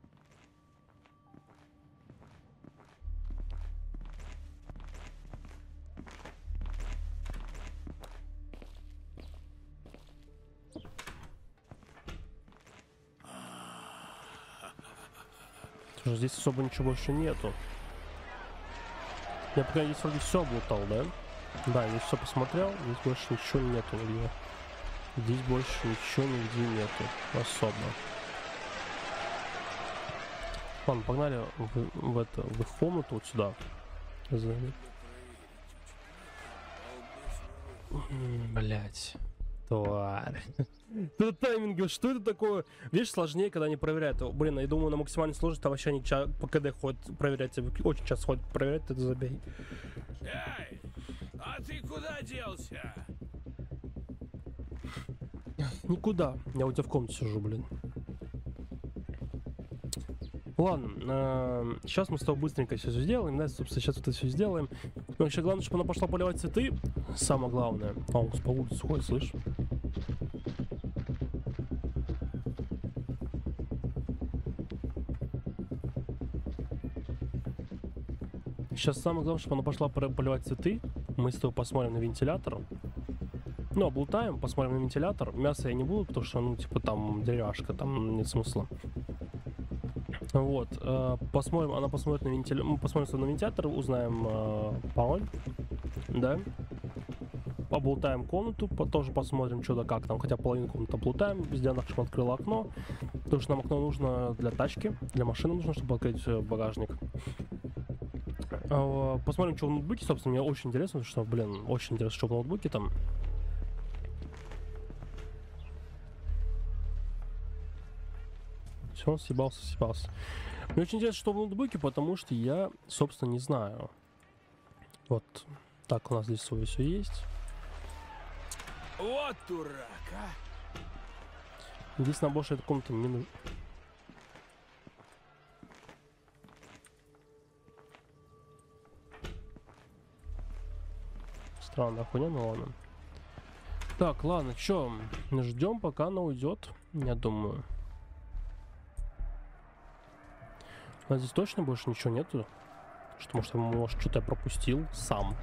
Здесь особо ничего больше нету. Я пока здесь вроде все облутал, да? Да, я все посмотрел, здесь больше ничего нету нигде. Здесь больше ничего нигде нету. Особо. Ладно, погнали в, в, это, в их комнату вот сюда. Блять. Тварь. Это тайминг, что это такое? Видишь, сложнее, когда они проверяют. Блин, я думаю, на максимальной сложности вообще они по КД ходят проверять. Очень часто ходят проверять, это забей. Эй, а ты куда делся? Никуда. Я у тебя в комнате сижу, блин. Ладно, сейчас мы с тобой быстренько все сделаем, да, собственно, сейчас вот это все сделаем. Вообще главное, чтобы она пошла поливать цветы, самое главное. А он по улице ходит, слышишь? Сейчас самое главное, чтобы она пошла поливать цветы. Мы с тобой посмотрим на вентилятор. Ну, облутаем, посмотрим на вентилятор. Мясо я не буду, потому что, ну, типа, там деревяшка, там нет смысла. Вот, э, посмотрим, она посмотрит на вентилятор, мы посмотрим на вентилятор, узнаем э, пароль, да, облутаем комнату, по тоже посмотрим, что да как там, хотя половину комнаты облутаем, везде она открыла окно, потому что нам окно нужно для тачки, для машины нужно, чтобы открыть багажник. Э, посмотрим, что в ноутбуке, собственно, мне очень интересно, потому что, блин, очень интересно, что в ноутбуке там. Он съебался, съебался. Мне очень интересно, что в ноутбуке, потому что я, собственно, не знаю. Вот так у нас здесь свое все есть. Вот дурак, а! Здесь нам больше эта комната не нужна. Странная хуйня, но ладно. Так, ладно, чё? Ждем, пока она уйдет, я думаю. А здесь точно больше ничего нету? Что, может, может что-то я пропустил сам?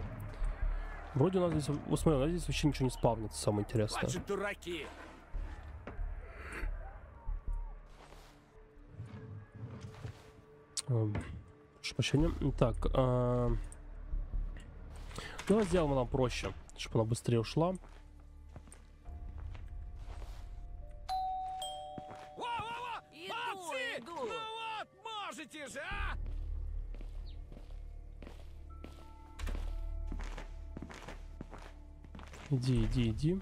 Вроде у нас здесь... Вот смотри, у нас здесь вообще ничего не спавнится, самое интересное. Ваши дураки! Эм, прошу прощения. Так, э, давай сделаем нам проще, чтобы она быстрее ушла. Иди, иди, иди.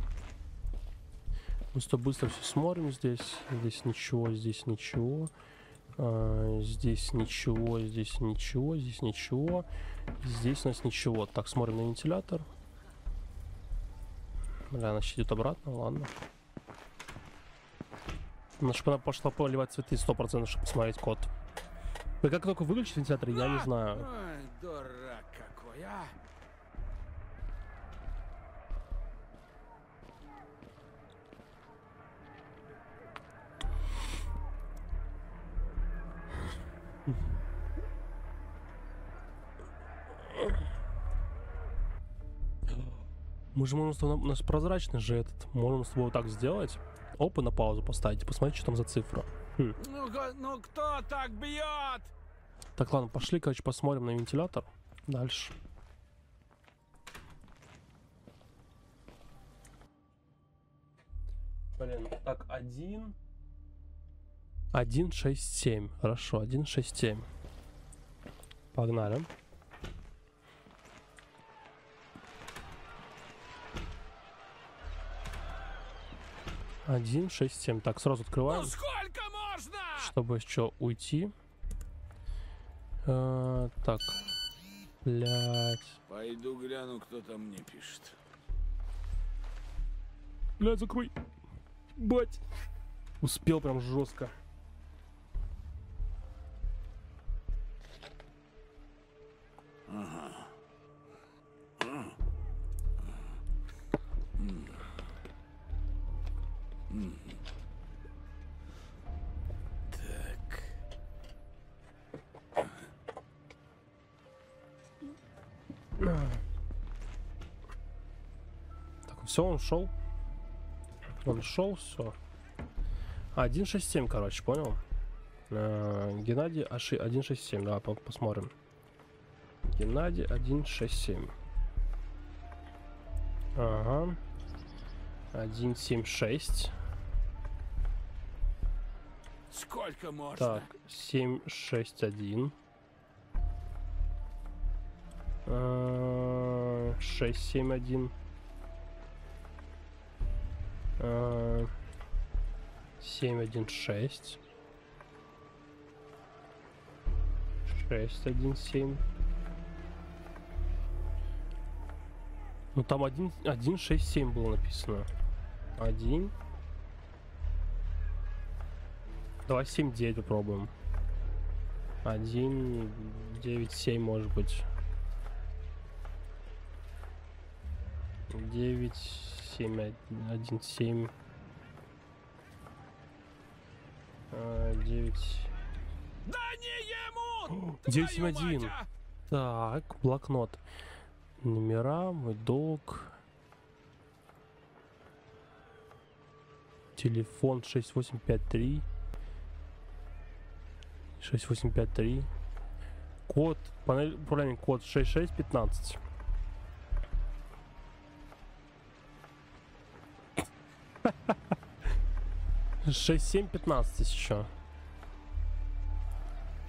Мы с тобой быстро все смотрим здесь. Здесь ничего, здесь ничего. А, здесь ничего, здесь ничего, здесь ничего. Здесь у нас ничего. Так, смотрим на вентилятор. Бля, она идет обратно, ладно. Ну, чтобы она пошла поливать цветы сто процентов, чтобы посмотреть код. Да как только выключить вентилятор, я не знаю. Ой, дурак какой, а! Мы же можем с тобой, у нас прозрачный же этот, можем с тобой вот так сделать, опа, на паузу поставить и посмотреть, что там за цифра. Хм. Ну, ну кто так бьет? Так, ладно, пошли, короче, посмотрим на вентилятор дальше. Блин, так, один. один шесть семь, хорошо, один шесть семь. Погнали. один шесть семь. Так, сразу открываем. Ну сколько можно? Чтобы еще уйти. Э-э, так. Блядь. Пойду гляну, кто там мне пишет. Блядь, закрой. Бать. Успел прям жестко. Ага. Так. Так, все, он шел. Он шел, все. один шесть семь, короче, понял? Э -э Геннадий Аши один шесть семь, да, по посмотрим. Геннадий один шесть семь. Ага. один семь шесть. Сколько можно? Так, семь шесть один. Э -э шесть семь один. Э -э семь один шесть. шесть один семь. Ну там один шесть семь было написано. один. Давай семь девять попробуем. один девять семь может быть. девять семь один семь. девять. Да не ему! девять семь один. Так, блокнот. Номера, мой долг. Телефон шесть восемь пять три. шесть восемь пять три. Код, панель управления, код шесть шесть пятнадцать. шесть семь пятнадцать еще.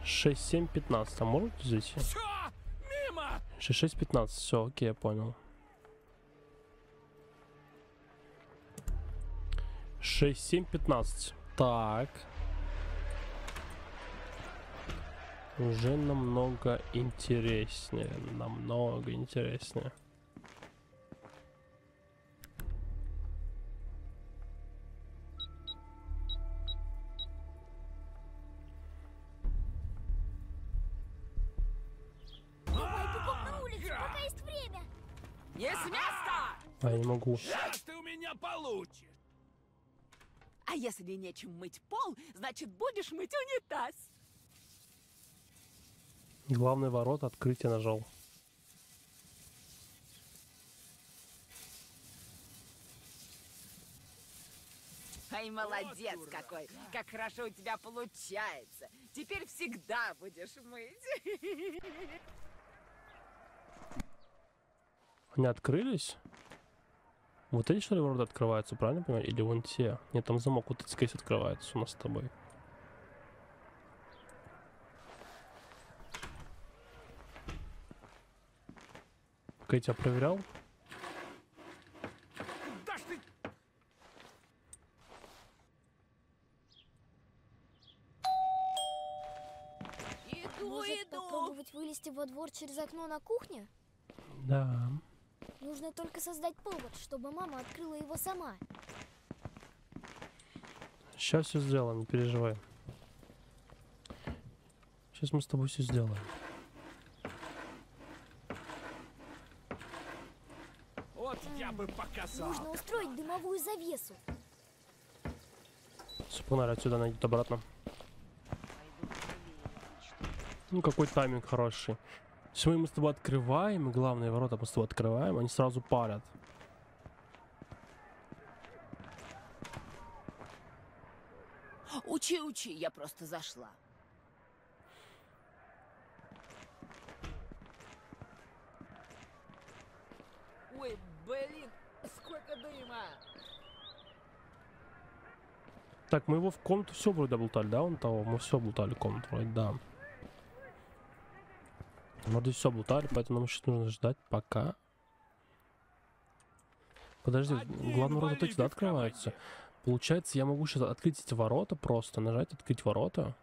шесть семь пятнадцать. А может здесь? шесть шесть пятнадцать. Все, окей, я понял. шесть семь пятнадцать. Так. Уже намного интереснее. Намного интереснее. А я не могу. Сейчас ты у меня получишь. А если нечем мыть пол, значит будешь мыть унитаз. Главный ворот, открытие нажал. Ай, молодец вот, какой! Как хорошо у тебя получается. Теперь всегда будешь мыть. Не открылись? Вот эти, что ли, ворота открываются, правильно понимаю? Или вон те? Нет, там замок вот этот кейс открывается у нас с тобой. Я тебя проверял? Иду, Может, иду. Попробовать вылезти во двор через окно на кухне? Да. Нужно только создать повод, чтобы мама открыла его сама. Сейчас все сделаем, не переживай. Сейчас мы с тобой все сделаем. Вот я бы показал. Нужно устроить дымовую завесу. Супонарь отсюда найдет обратно. Ну какой тайминг хороший. Все, мы с тобой открываем, главные ворота мы с тобой открываем, они сразу парят. Учи, учи, я просто зашла. Ой, блин, сколько дыма! Так, мы его в комнату все вроде облутали, да, он того, мы все облутали комнату, вроде, да. Вроде все облутали, поэтому нам сейчас нужно ждать пока. Подожди, главное, ворота эти, да, открываются. Получается, я могу сейчас открыть эти ворота просто, нажать открыть ворота.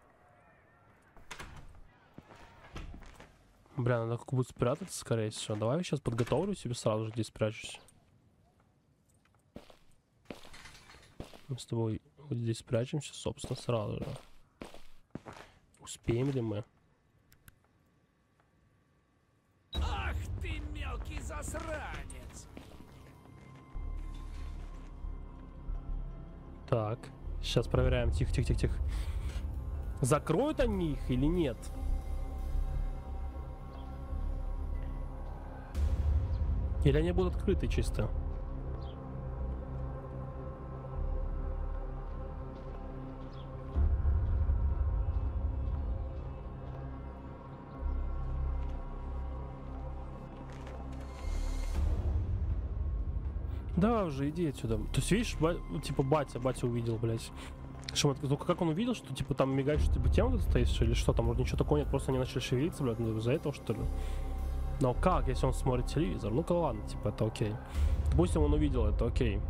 Бля, надо как будто спрятаться, скорее всего. Давай я сейчас подготовлю себе сразу же, где спрячусь. Мы с тобой вот здесь спрячемся, собственно, сразу же. Успеем ли мы? Ах ты, мелкий засранец! Так, сейчас проверяем. Тихо, тихо, тихо, тихо. Закроют они их или нет? Или они будут открыты чисто? Да, уже иди отсюда. То есть, видишь, ба типа батя, батя увидел, блядь. Что, только как он увидел, что типа там мигает, что типа тем стоишь или что там, вроде ничего такого нет, просто они начали шевелиться, блядь, ну, из-за этого что ли? Но как, если он смотрит телевизор? Ну-ка ладно, типа это окей. Допустим, он увидел это, окей.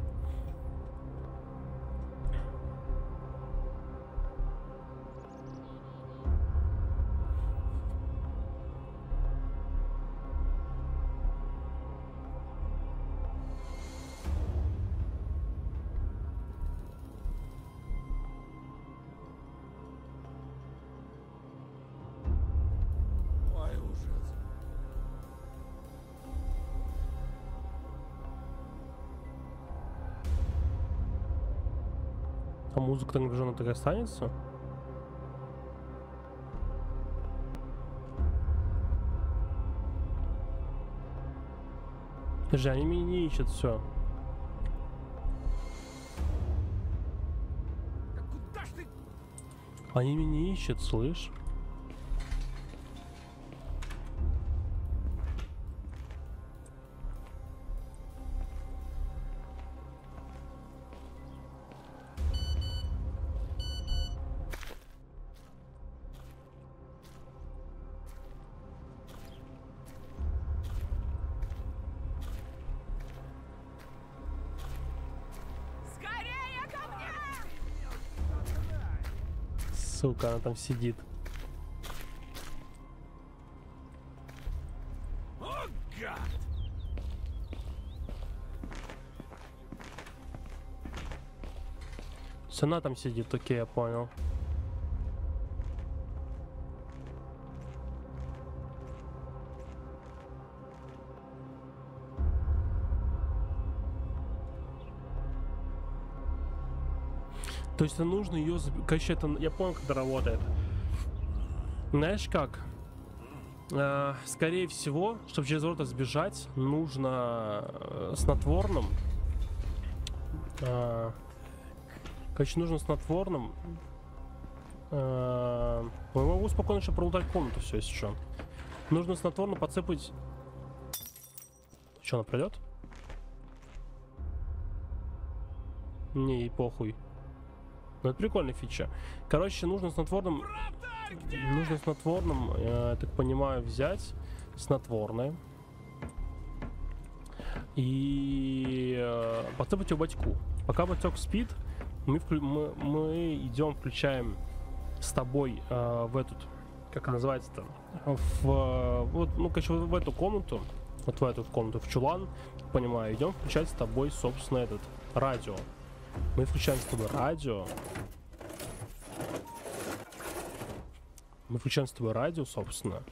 А музыка нагружена, так и останется? Даже они меня не ищут, все. Да куда ж ты? Они меня не ищут, слышь? Сука, она там сидит. Oh, God. Она там сидит, окей, я понял. То есть нужно ее... Короче, это... я понял, когда работает. Знаешь как? Э, скорее всего, чтобы через ворота сбежать, нужно снотворным... Э, короче, нужно снотворным... Э, я могу спокойно еще пролутать комнату, все, если что. Нужно снотворно подцепать... Что, она пройдет? Не, и похуй. Ну, это прикольная фича. Короче, нужно снотворным... Нужно снотворным, я так понимаю, взять снотворное. И э, подсыпать его батьку. Пока батек спит, мы, вклю... мы, мы идем, включаем с тобой э, в эту... Как она называется-то? В... Вот, ну, короче, в эту комнату. Вот в эту комнату, в чулан. Понимаю, идем включать с тобой, собственно, этот радио. Мы включаем с тобой радио. Мы включаем с тобой радио, собственно.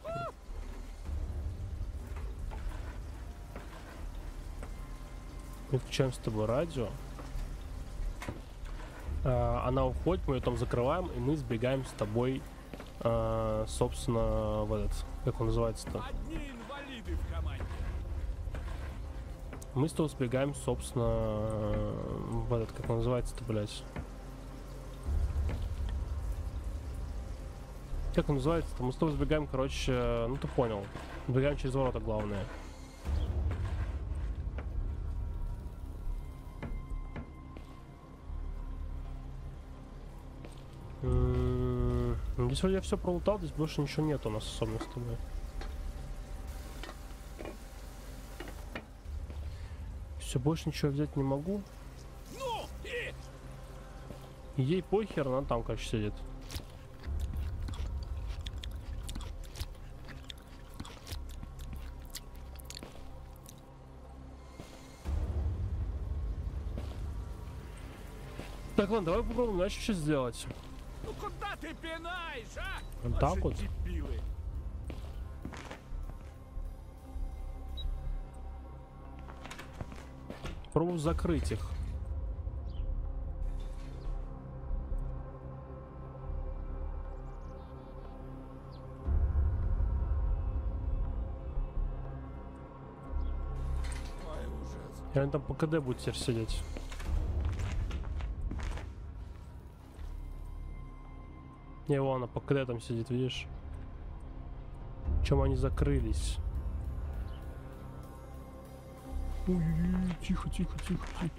Мы включаем с тобой радио. А, она уходит, мы ее там закрываем, и мы сбегаем с тобой, а, собственно, в этот, как он называется-то? Мы с тобой сбегаем, собственно, в этот, как он называется-то, блядь. Как он называется-то? Мы с тобой сбегаем, короче, ну ты понял. Сбегаем через ворота, главное. Здесь вроде я все пролутал, здесь больше ничего нет у нас особенно с тобой. Все, больше ничего взять не могу. Ей похер, она там, короче, сидит. Так, ладно, давай попробуем иначе что сделать. Ну куда ты пинаешь, а? Вот так вот. Дебилы. Пробую закрыть их. И они там по КД будут теперь сидеть. Не, вон она по КД там сидит, видишь? Чем они закрылись? Ой-ой-ой, тихо, тихо, тихо, тихо.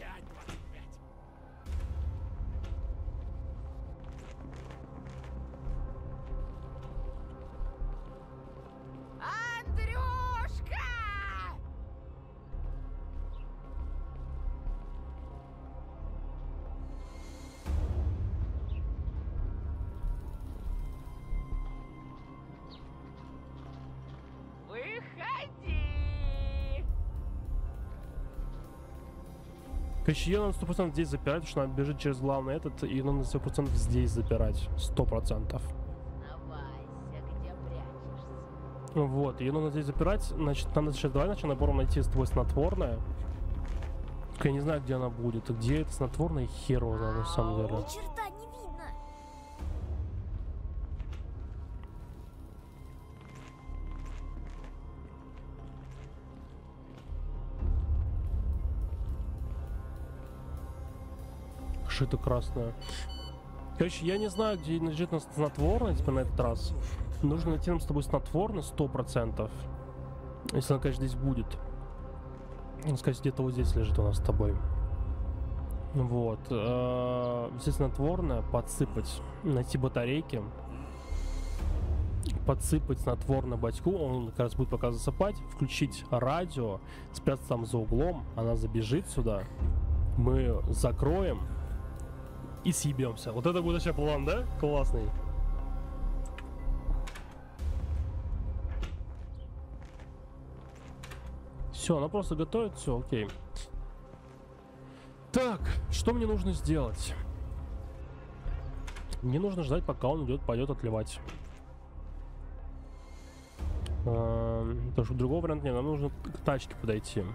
Короче, ее надо сто процентов здесь запирать, потому что она бежит через главный этот, и надо сто процентов здесь запирать. сто процентов. Вот, ее надо здесь запирать, значит, надо сейчас, давай начнем набором найти с тобой снотворное. Только я не знаю, где она будет, где это снотворное, хер его знает, на самом деле. Ни черта не видно. Это красное. Короче, я не знаю, где лежит нас снотворное теперь на этот раз. Нужно найти нам с тобой снотворное сто процентов. Если она, конечно, здесь будет. Ну, скажите, где-то вот здесь лежит у нас с тобой. Вот. Здесь снотворное подсыпать. Найти батарейки. Подсыпать снотворное батьку. Он как раз будет пока засыпать. Включить радио. Спрятаться там за углом. Она забежит сюда. Мы закроем. И съебемся. Вот это будет вообще план, да? Классный. Все, она просто готовит, все, окей. Так, что мне нужно сделать? Мне нужно ждать, пока он идет, пойдет отливать. А, потому что другого варианта нет, нам нужно к тачке подойти.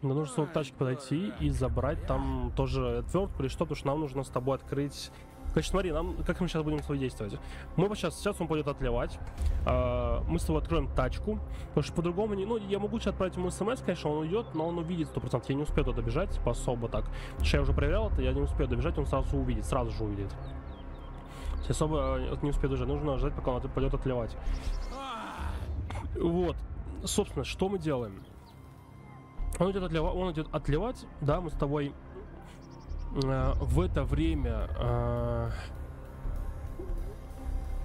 Нам нужно вот к тачке подойти и забрать там тоже отвертку или что, потому что нам нужно с тобой открыть. Короче, смотри, нам, как мы сейчас будем с тобой действовать. Мы сейчас, сейчас он пойдет отливать. А, мы с тобой откроем тачку. Потому что по-другому не. Ну, я могу сейчас отправить ему смс, конечно, он уйдет, но он увидит сто процентов. Я не успею туда добежать, типа особо так. Потому что я уже проверял это, я не успею добежать, он сразу увидит, сразу же увидит. Если особо не успею добежать, нужно ждать, пока он пойдет отливать. Вот. Собственно, что мы делаем? Он идет отливать, он идет отливать, да, мы с тобой э, в это время, э,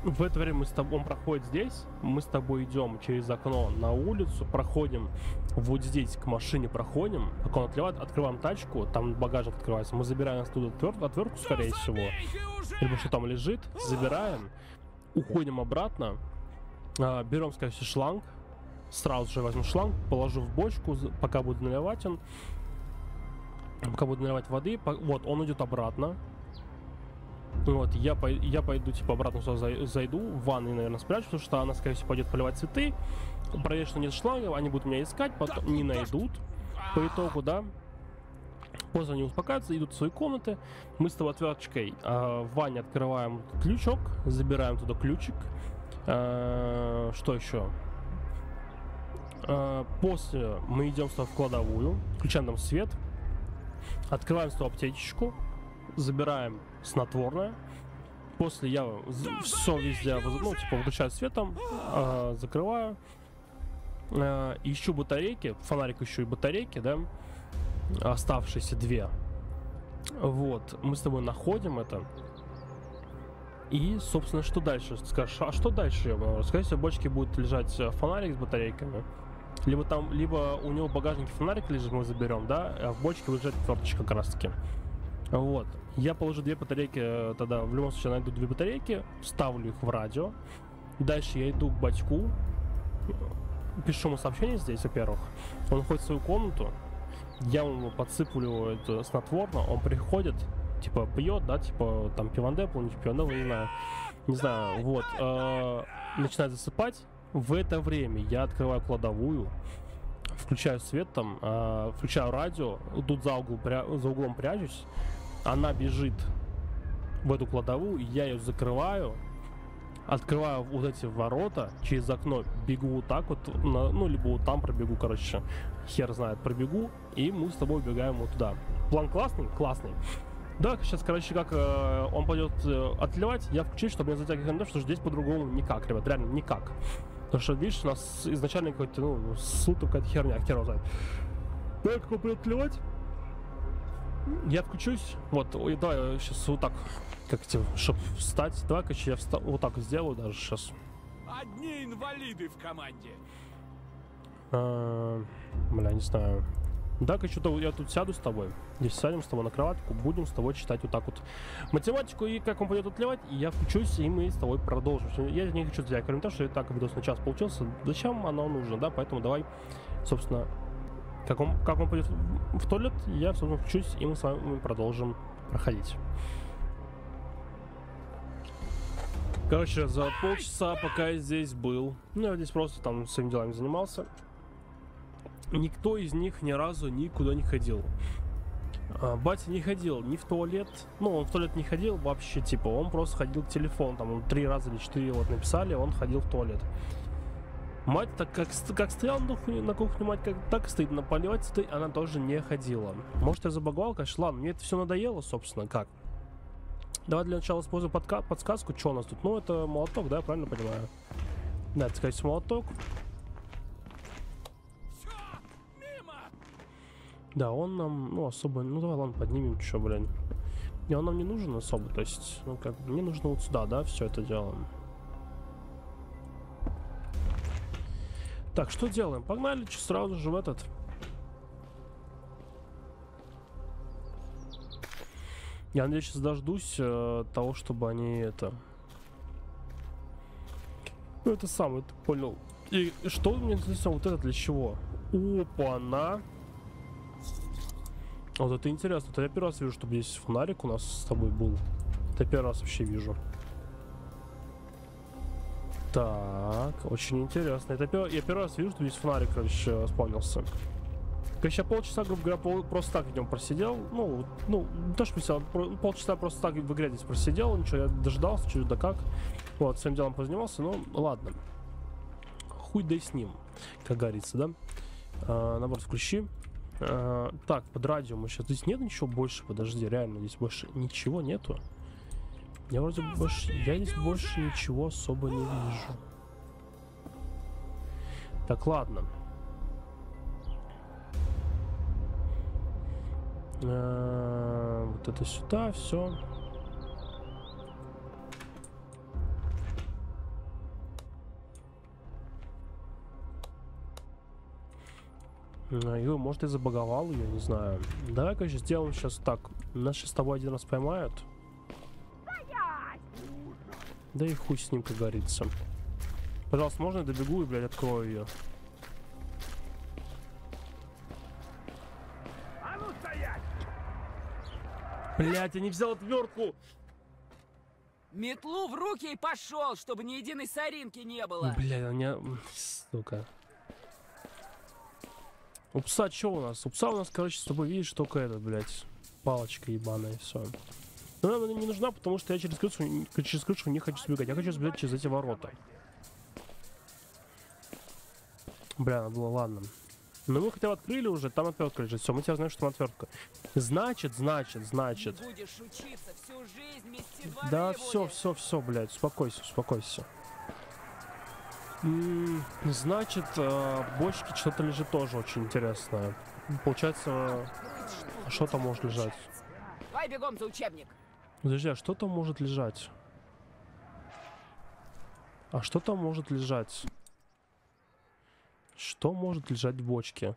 в это время мы с тобой, он проходит здесь, мы с тобой идем через окно на улицу, проходим вот здесь к машине, проходим, пока он отливает, открываем тачку, там багажник открывается, мы забираем оттуда отвертку, отвертку скорее всего, либо что там лежит, забираем, уходим обратно, э, берем, скорее всего, шланг. Сразу же возьму шланг, положу в бочку, пока буду наливать он. Пока буду наливать воды. По... Вот, он идет обратно. Вот, я, по... я пойду, типа, обратно сюда зайду. В ванной, наверное, спрячу, потому что она, скорее всего, пойдет поливать цветы. Проверить, что нет шлангов, они будут меня искать, потом не найдут. По итогу, да. После они успокаиваются, идут в свои комнаты. Мы с тобой отверточкой э, в ванне открываем ключок, забираем туда ключик. Э, что еще? После мы идем в кладовую, включаем там свет, открываем свою аптечечку, забираем снотворное. После я все везде, ну, типа, выключаю светом, э, закрываю, э, ищу батарейки, фонарик ищу и батарейки, да, оставшиеся две. Вот, мы с тобой находим это. И, собственно, что дальше? Скажешь, а что дальше? Скорее всего, в бочке будет лежать фонарик с батарейками. Либо там, либо у него в багажнике фонарик лежит, мы заберем, да, а в бочке лежит форточка как раз таки. Вот. Я положу две батарейки, тогда в любом случае найду две батарейки, вставлю их в радио. Дальше я иду к бачку, пишу ему сообщение здесь, во-первых. Он ходит в свою комнату. я ему подсыплю это снотворно, он приходит, типа пьет, да, типа там пивандеп, он не пивандеп, не знаю, не знаю, вот, э, начинает засыпать. В это время я открываю кладовую, включаю свет там, э, включаю радио, тут за, угол, пря, за углом прячусь, она бежит в эту кладовую, я ее закрываю, открываю вот эти ворота, через окно бегу вот так вот, на, ну, либо вот там пробегу, короче, хер знает, пробегу, и мы с тобой убегаем вот туда. План классный? Классный. Да, сейчас, короче, как э, он пойдет э, отливать, я включу, чтобы не затягивать на то, что здесь по-другому никак, ребят, реально никак. Потому что, видишь, у нас изначально какой-то, ну, суток какая-то херня, хер его знает. Да, как он пойдет отливать, я включусь, вот, и давай я сейчас вот так, как тебе, чтобы встать, давай, короче, я вста вот так сделаю даже сейчас. Одни инвалиды в команде. А, бля, не знаю. Да, что-то я тут сяду с тобой, здесь сядем с тобой на кроватку, будем с тобой читать вот так вот математику, и как он пойдет отливать, я включусь, и мы с тобой продолжим. Я не хочу тебя, кроме того, что и так видос на час получился, зачем оно нужно, да, поэтому давай, собственно, как он, как он пойдет в туалет, я, собственно, включусь, и мы с вами продолжим проходить. Короче, за полчаса, пока я здесь был, ну, я здесь просто там своими делами занимался, никто из них ни разу никуда не ходил. А, батя не ходил ни в туалет, ну, он в туалет не ходил вообще, типа, он просто ходил к телефону, там, три раза или четыре вот написали, он ходил в туалет. Мать так как, как стояла на кухне, на кухне мать как так стоит, на поливать, она тоже не ходила. Может, я забаговал, конечно, ладно, мне это все надоело, собственно, как. Давай для начала используем подсказку, что у нас тут, ну, это молоток, да, я правильно понимаю? Да, это, сказать, молоток. Да, он нам, ну, особо, ну, давай, ладно, поднимем, чё, блин. И он нам не нужен особо, то есть, ну, как, мне нужно вот сюда, да, все это делаем. Так, что делаем? Погнали, чё, сразу же в этот. Я надеюсь, сейчас дождусь э, того, чтобы они это... Ну, это сам, это понял. И что мне интересно, вот это для чего? Опа-на! Вот это интересно, это я первый раз вижу, чтобы здесь фонарик у нас с тобой был. Это я первый раз вообще вижу. Так, очень интересно. Это пер... я первый раз вижу, что здесь фонарик, короче, спавнился. Короче, я полчаса, грубо говоря, пол... просто так в нем просидел. Ну, ну, не то, что писал, полчаса просто так в игре здесь просидел. Ничего, я дождался, чуть-чуть да как. Вот, своим делом позанимался, ну, ладно. Хуй да и с ним, как говорится, да? А, наоборот, включи. Uh, так, под радио мы сейчас... Здесь нет ничего больше, подожди, реально, здесь больше ничего нету. Я вроде бы больше... Я здесь больше ничего особо не вижу. Так, ладно. Uh, вот это сюда, все. Ее, может, я забаговал ее, не знаю. Давай, короче, сделаем сейчас так. Нас сейчас с тобой один раз поймают. Да и хуй с ним, как говорится. Пожалуйста, можно я добегу и, блядь, открою ее? А ну стоять! Блядь, я не взял отвертку! Метлу в руки и пошел, чтобы ни единой соринки не было. Блядь, у меня... Сука. У пса что у нас? У пса у нас, короче, с тобой видишь только этот, блядь, палочка ебаная, все. Но нам она не нужна, потому что я через крышу, через крышу не хочу сбегать. Я хочу сбегать через эти ворота. Бля, надо было, ладно. Но мы хотя бы открыли уже, там отвертка лежит. Все, мы тебя знаем, что там отвертка. Значит, значит, значит. Да, все, все, все, блядь, успокойся, успокойся. Значит, в бочке что-то лежит тоже очень интересное. Получается, что там может лежать? Давай бегом за учебник. Подожди, а что там может лежать? А что там может лежать? Что может лежать в бочке?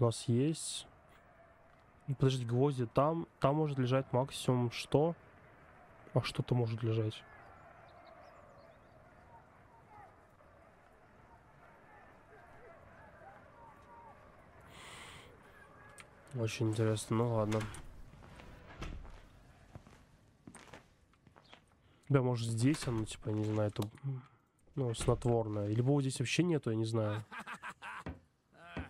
У нас есть... Подожди, гвозди там. Там может лежать максимум что? А что-то может лежать. Очень интересно, ну ладно. Да, может здесь оно, типа, я не знаю, это, ну, снотворное. Либо вот здесь вообще нету, я не знаю.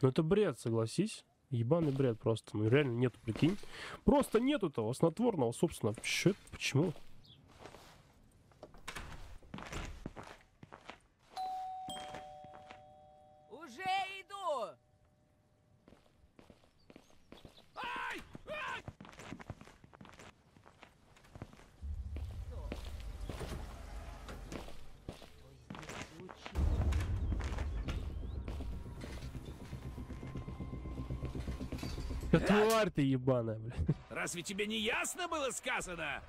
Но это бред, согласись. Ебаный бред просто. Ну реально нету, прикинь. Просто нету того снотворного, собственно. Чё это? Почему? Уже иду! Ай! Ай! Да тварь ты ебаная, блядь. Разве тебе не ясно было сказано?